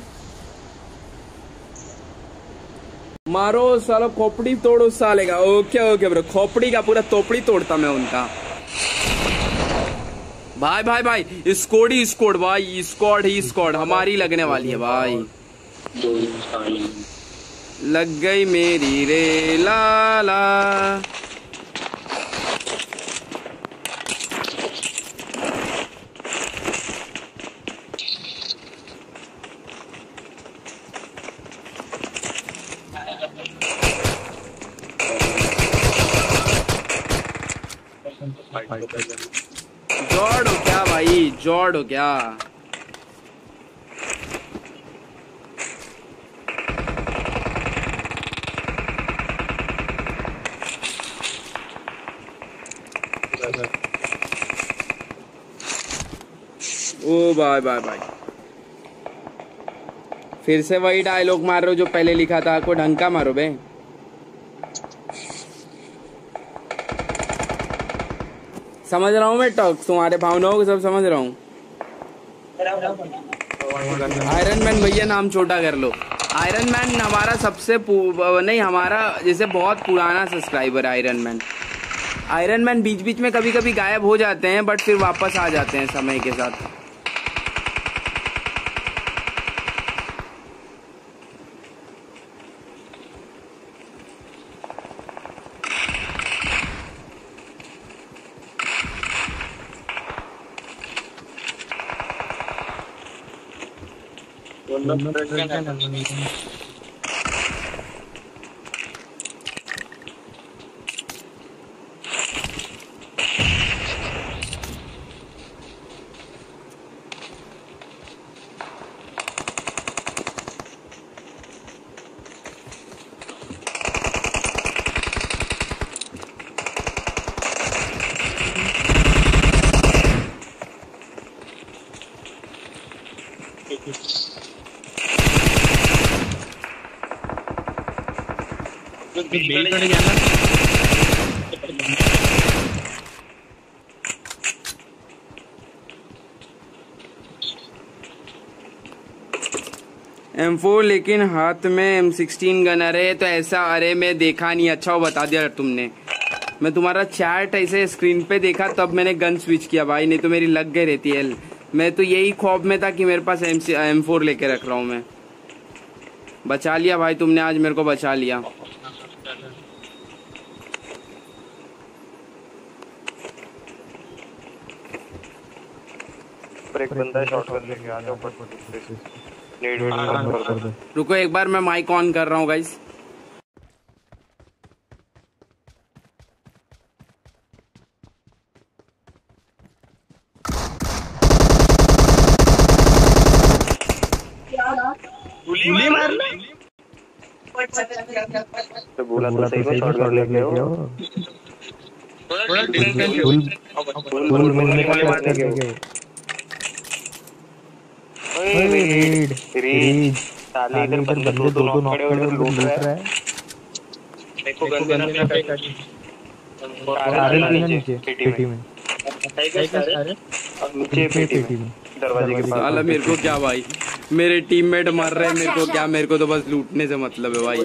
मारो सालो खोपड़ी तोड़ो साले का। ओके ओके ब्रो, खोपड़ी का पूरा तोपड़ी तोड़ता मैं उनका। भाई भाई भाई स्कोड ही स्कोड भाई, स्कोड ही स्कोड हमारी लगने वाली है भाई। लग गई मेरी रे लाला, जोड़ हो क्या भाई, जोड़ हो क्या। ओ बाय बाय बाय, फिर से वही डायलॉग मार रहे हो जो पहले लिखा था, को ढंग का मारो बे। समझ रहा हूँ मैं टॉक, तुम्हारे भावनाओं को सब समझ रहा हूँ। आयरन मैन भैया नाम छोटा कर लो। आयरन मैन हमारा सबसे नहीं, हमारा जैसे बहुत पुराना subscriber iron man. Iron man बीच बीच में कभी कभी गायब हो जाते हैं बट फिर वापस आ जाते हैं समय के साथ। एम फोर लेकिन हाथ में एम सिक्सटीन गन। अरे तो ऐसा, अरे मैं देखा नहीं, अच्छा वो बता दिया तुमने। मैं तुम्हारा चैट ऐसे स्क्रीन पे देखा तब मैंने गन स्विच किया भाई, नहीं तो मेरी लग गई रहती है। मैं तो यही ख्वाब में था कि मेरे पास एम फोर लेके रख रहा हूँ मैं। बचा लिया भाई तुमने, आज मेरे को बचा लिया। एक बंदा शॉट कर लेके आ जाओ फटाफट, नीड वेट कर दो। रुको एक बार मैं माइक ऑन कर रहा हूं गाइस। गोली मारना तो बोला तो सही से शॉट कर लेके आओ। थोड़ा डिस्टेंस फुल मिलने वाले मारने के रीड रीड साले, इधर बंदे दो दो खड़े होकर लूट रहा है। देखो गन में अटैक आ गई, सारे नीचे सिटी में। सही कर सारे और नीचे पेटी में दरवाजे के पास। अल्लाह मेरे को क्या भाई, मेरे टीममेट मर रहे हैं, मेरे को क्या, मेरे को तो बस लूटने से मतलब है भाई।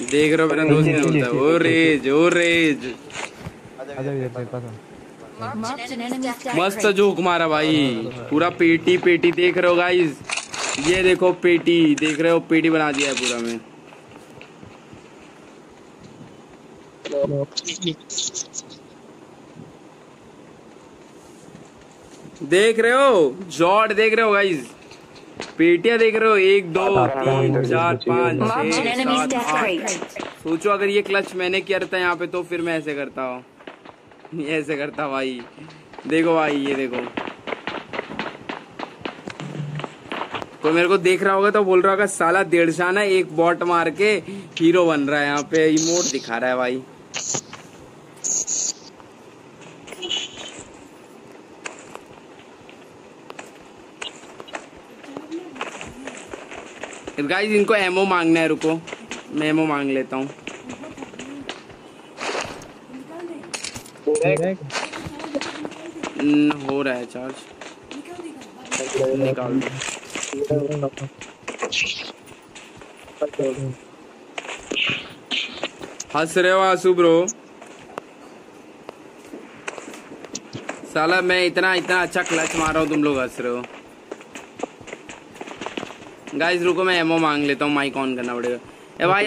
देख रहे हो मेरा दोस्त नहीं होता। ओ रेज ओ रेज मस्त जोक मारा भाई, पूरा पेटी पेटी देख रहे हो गाइस, ये देखो पेटी देख रहे हो, पेटी बना दिया है पूरा में। देख रहे हो जॉर्ड देख रहे हो गाइस, पेटियां देख रहे हो, एक दो तीन चार पाँच छः सात आठ। सोचो अगर ये क्लच मैंने किया रहता यहाँ पे तो फिर मैं ऐसे करता हूँ, ऐसे करता भाई। देखो भाई ये देखो, तो मेरे को देख रहा होगा तो बोल रहा होगा साला डेढ़ शाना एक बॉट मार के हीरो बन रहा है, यहाँ पे इमोट दिखा रहा है भाई। गाइस इनको एमओ मांगना है, रुको मैं एमओ मांग लेता हूँ। हो रहा है चार्ज, निकाल हंस रहे हो आंसू ब्रो। साला मैं इतना इतना अच्छा क्लच मार रहा हूँ, तुम लोग हंस रहे हो। गाइस रुको मैं एमओ मांग लेता हूँ, माइक ऑन करना पड़ेगा। ए भाई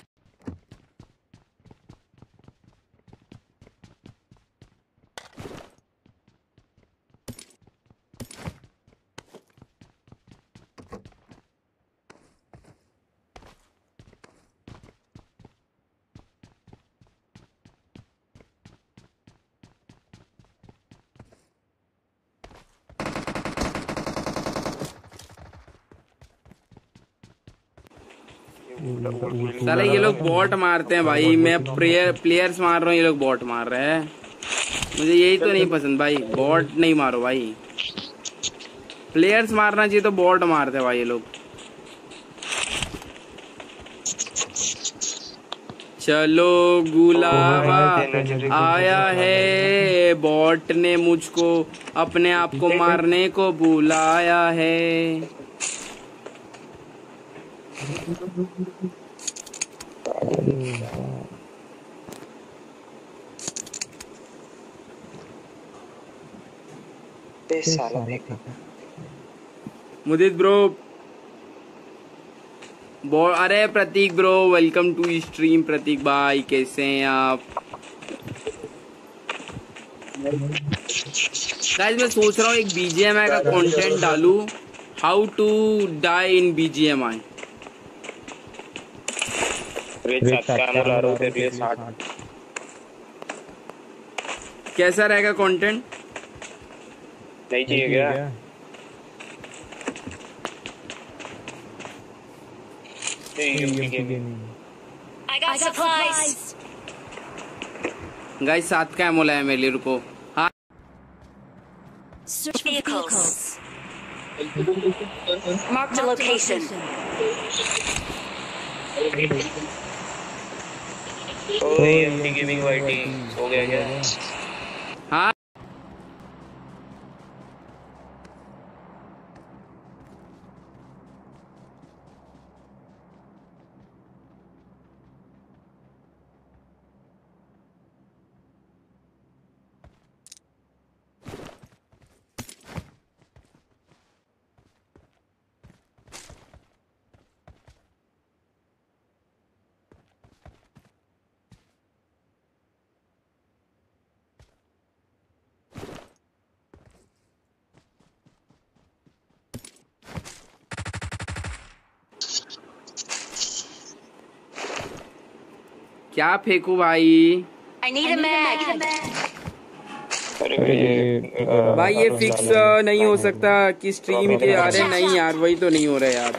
साले ये लोग बॉट मारते हैं भाई, मैं प्लेयर प्लेयर्स मार रहा हूँ, ये लोग बॉट मार रहे हैं, मुझे यही तो नहीं पसंद भाई। बॉट नहीं मारो भाई, प्लेयर्स मारना चाहिए, तो बॉट मारते हैं भाई ये लोग। चलो गुलाबा आया है, बॉट ने मुझको अपने आप को मारने को बुलाया है। मुदित ब्रो, अरे प्रतीक ब्रो वेलकम टू स्ट्रीम। प्रतीक भाई कैसे हैं आप? गाइस मैं सोच रहा हूँ एक बीजीएमआई का कंटेंट डालू, how to die in BGMI. कैसा रहेगा कंटेंट? नहीं चाहिए क्या? गाइस सात का एमो लाया मेरे लिए, रुको। हाँ mark the location. E M T Gaming YT हो गया क्या? हाँ क्या फेंकू भाई? I need a mag. भाई ये फिक्स नहीं हो सकता कि स्ट्रीम के आ रहे नहीं यार, वही तो नहीं हो रहा यार।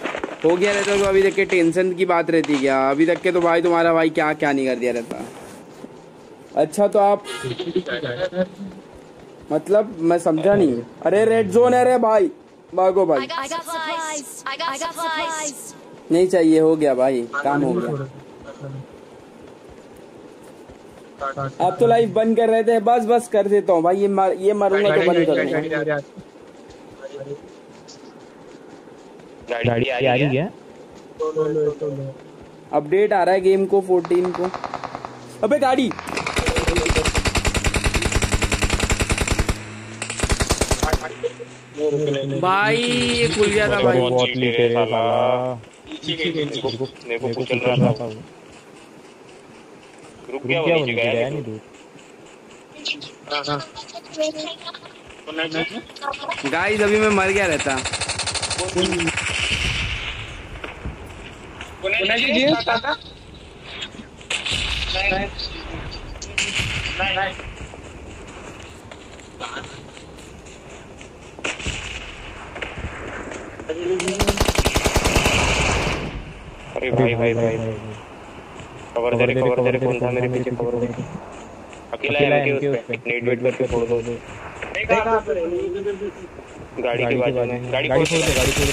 हो गया रहता तो अभी तक के टेंशन की बात रहती क्या? अभी तक के तो भाई तुम्हारा भाई क्या क्या नहीं कर दिया रहता। अच्छा तो आप मतलब मैं समझा नहीं। अरे रेड जोन है रे भाई, भागो भाई। नहीं चाहिए, हो गया भाई, काम हो गया। आप तो लाइव बंद कर रहे थे। बस बस कर देता हूँ भाई, ये मार, ये मारूंगा तो बंद कर दूंगा। गाड़ी आ रही है, अपडेट आ रहा है गेम को चौदह को। अबे गाड़ी भाई ये खुल गया था भाई, बहुत नीचे था देखो, कुछ चल रहा था, रुक गया वो नीचे गया नहीं दूर। हां हां गाइस अभी मैं मर गया रहता। कोने जी जी टाटा नहीं नहीं नहीं अरे भाई भाई भाई कवर दे रे कवर दे रे, कौन था मेरे पीछे कवर दे। अकेला है कि उस पे नेट वेट करके फोड़ दो। नहीं कहां पे गाड़ी के बाजू में, गाड़ी फोड़ दे गाड़ी फोड़ दे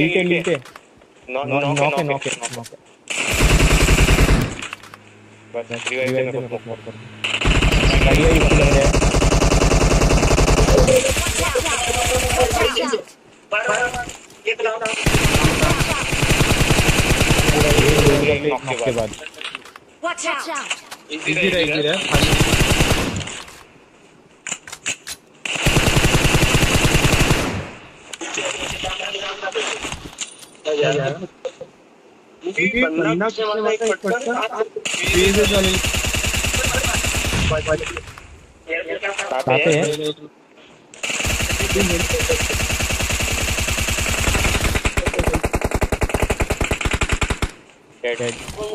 नीचे नीचे। नॉक नॉक नॉक नॉक बस रिवाइव देना को नॉक कर। गाड़ी ही बंद है के बाद इजी रहेगी रे। पंद्रह से वाला एक फटका बीस वाली डेड एक और एक और बहुत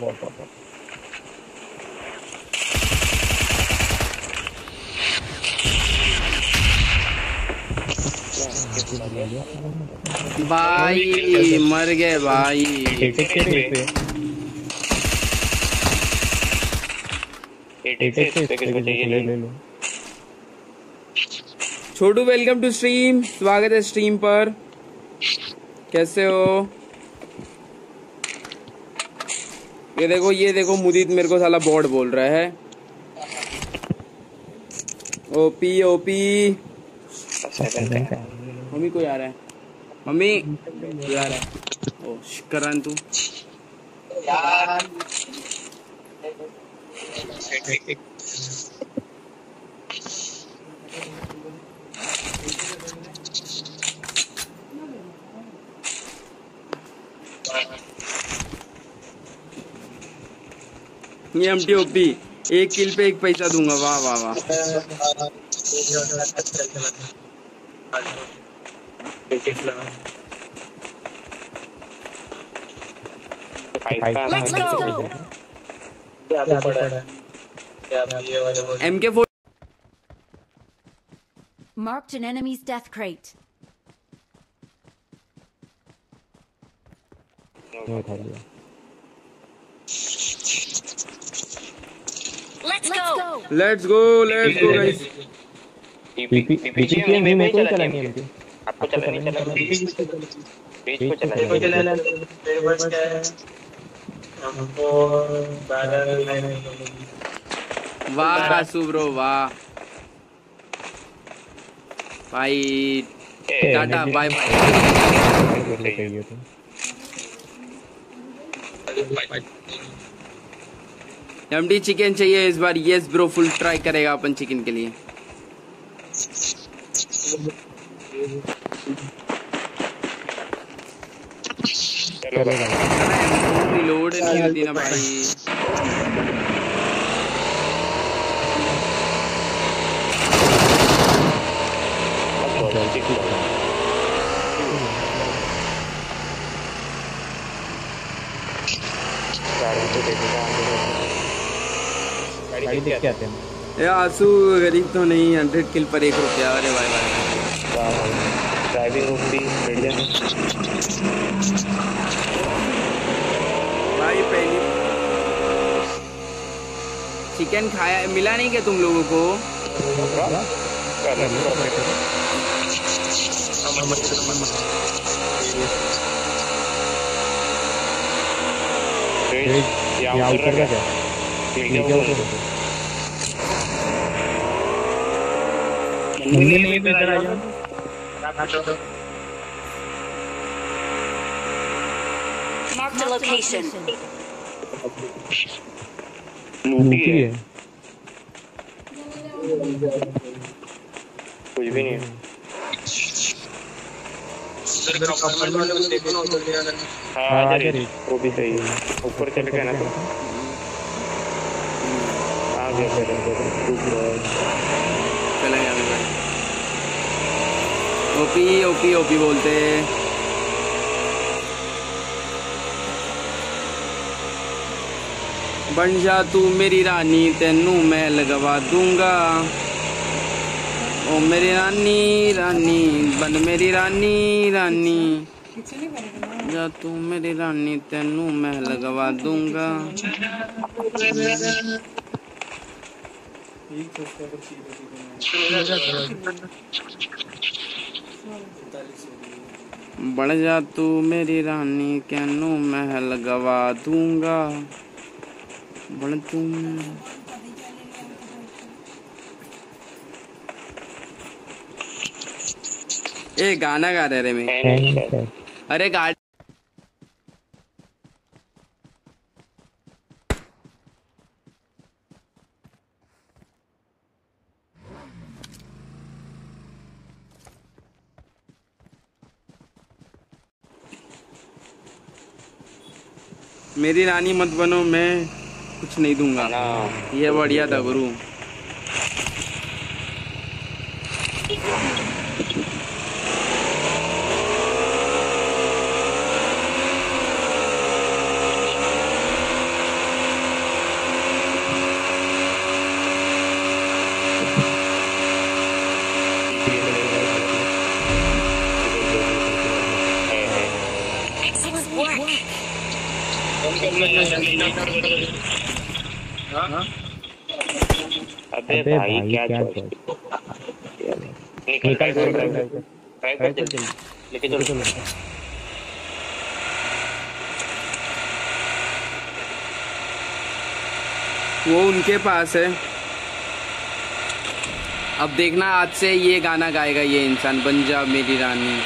बहुत बहुत भाई मर गए भाई। छोटू वेलकम टू स्ट्रीम, स्वागत है स्ट्रीम पर, कैसे हो। ये देखो ये देखो मुदीत मेरे को साला बॉट बोल रहा है। ओपी ओपी मम्मी कोई आ रहा है, मम्मी कोई आ रहा है। ओ शिकरान तू यार ये एमटी ओपी एक किल पे एक पैसा दूंगा। वाह वाह वाह M K four marked an enemy's death crate. Let's go. Let's go. Let's go guys. पीछे में मैं चला गया। आपको चला नहीं चला पेज को चला पेज को चला पेज क्या है हमको बैनर नहीं। वाह कासू ब्रो वाह भाई Tata bye bye. MD chicken चाहिए इस बार। यस ब्रो फुल ट्राई करेगा अपन चिकन के लिए। चलो रिलोड नहीं होती ना भाई। गाड़ी देख के आते हैं यार। आंसू गरीब तो नहीं। हंड्रेड किल पर एक रुपया। अरे भाई भाई ड्राइविंग भी बैठ जाए भाई। पहली चिकन खाया मिला नहीं क्या तुम लोगों को? Mark the location. लूटी है कुछ भी नहीं है। वो भी सही है, ऊपर चले गए ना तो आ गया चला गया। ओपी ओपी ओपी बोलते बन जा तू मेरी रानी, तेनू मैं लगवा दूंगा। ओ मेरी रानी रानी बन मेरी रानी रानी, जा तू मेरी रानी तेनू मैं लगवा दूंगा। बढ़ जा तू मेरी रानी कैनू मैं लगवा दूंगा। बढ़ तू ए गाना गा रहे रे मैं। अरे गाड़ी मेरी रानी मत बनो, मैं कुछ नहीं दूंगा। ये बढ़िया था गुरु। अबे भाई क्या निकल लेके चलो चलो। वो उनके पास है। अब देखना आज से ये गाना गाएगा ये इंसान, बन जा मेरी रानी।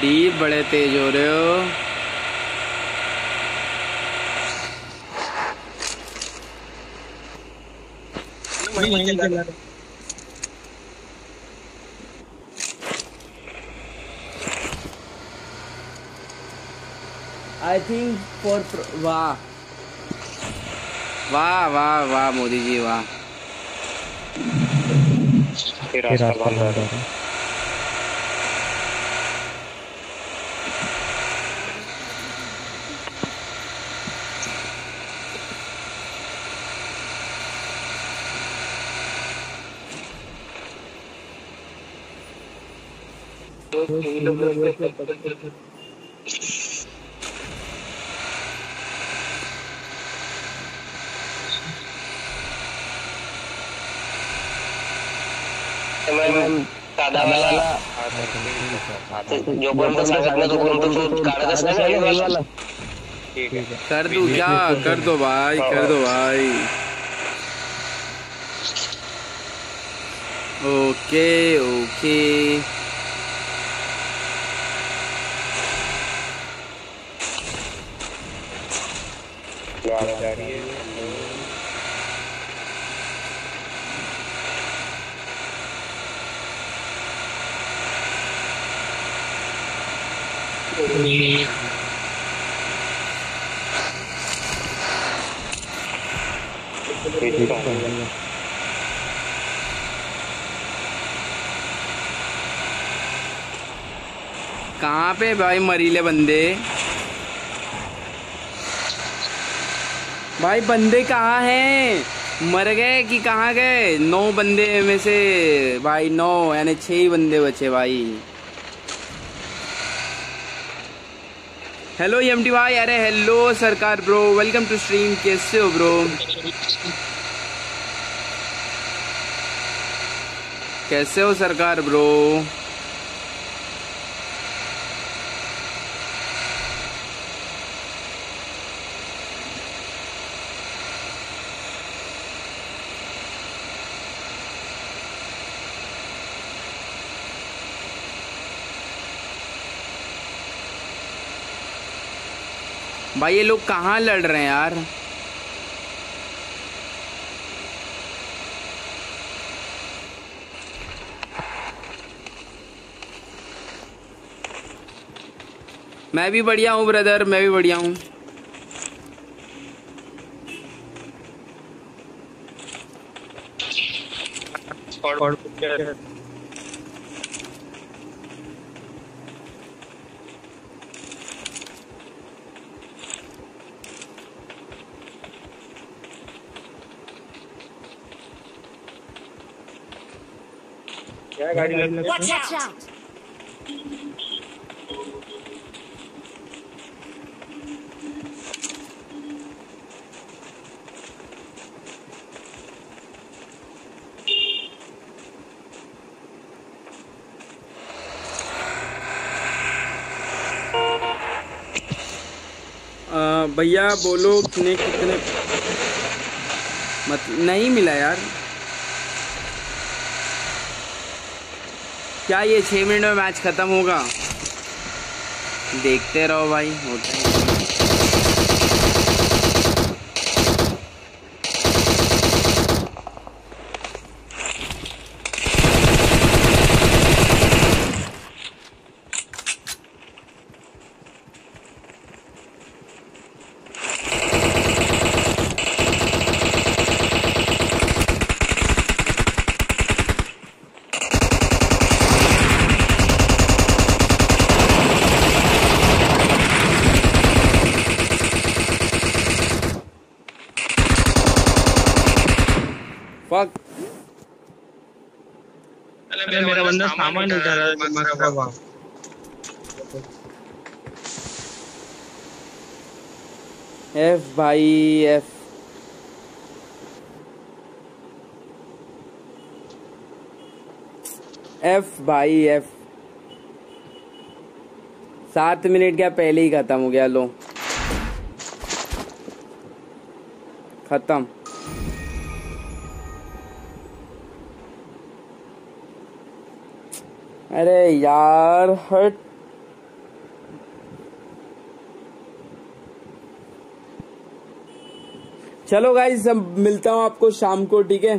डी बड़े तेज हो रहे हो। आई थिंक फॉर वाह वाह वाह वाह मोदी जी वाह। कर दू क्या? कर दो भाई कर दो भाई। ओके ओके कहाँ पे भाई मरीले बंदे? भाई बंदे कहाँ हैं, मर गए कि कहाँ गए? नौ बंदे में से भाई नौ यानी छः ही बंदे बचे भाई। हेलो एमटी भाई, अरे हेलो सरकार ब्रो, वेलकम टू स्ट्रीम, कैसे हो ब्रो? कैसे हो सरकार ब्रो? भाई ये लोग कहाँ लड़ रहे हैं यार? मैं भी बढ़िया हूँ ब्रदर, मैं भी बढ़िया हूँ। गाड़ी भैया बोलो कितने कितने मत नहीं मिला यार। क्या ये छः मिनट में मैच खत्म होगा? देखते रहो भाई, होता है। सामान उठा रहा है एफ भाई एफ। एफ भाई एफ सात मिनट क्या पहले ही खत्म हो गया। लो खत्म। अरे यार हट, चलो गाइस मिलता हूँ आपको शाम को, ठीक है?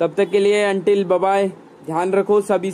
तब तक के लिए अंटिल बाय, ध्यान रखो सभी।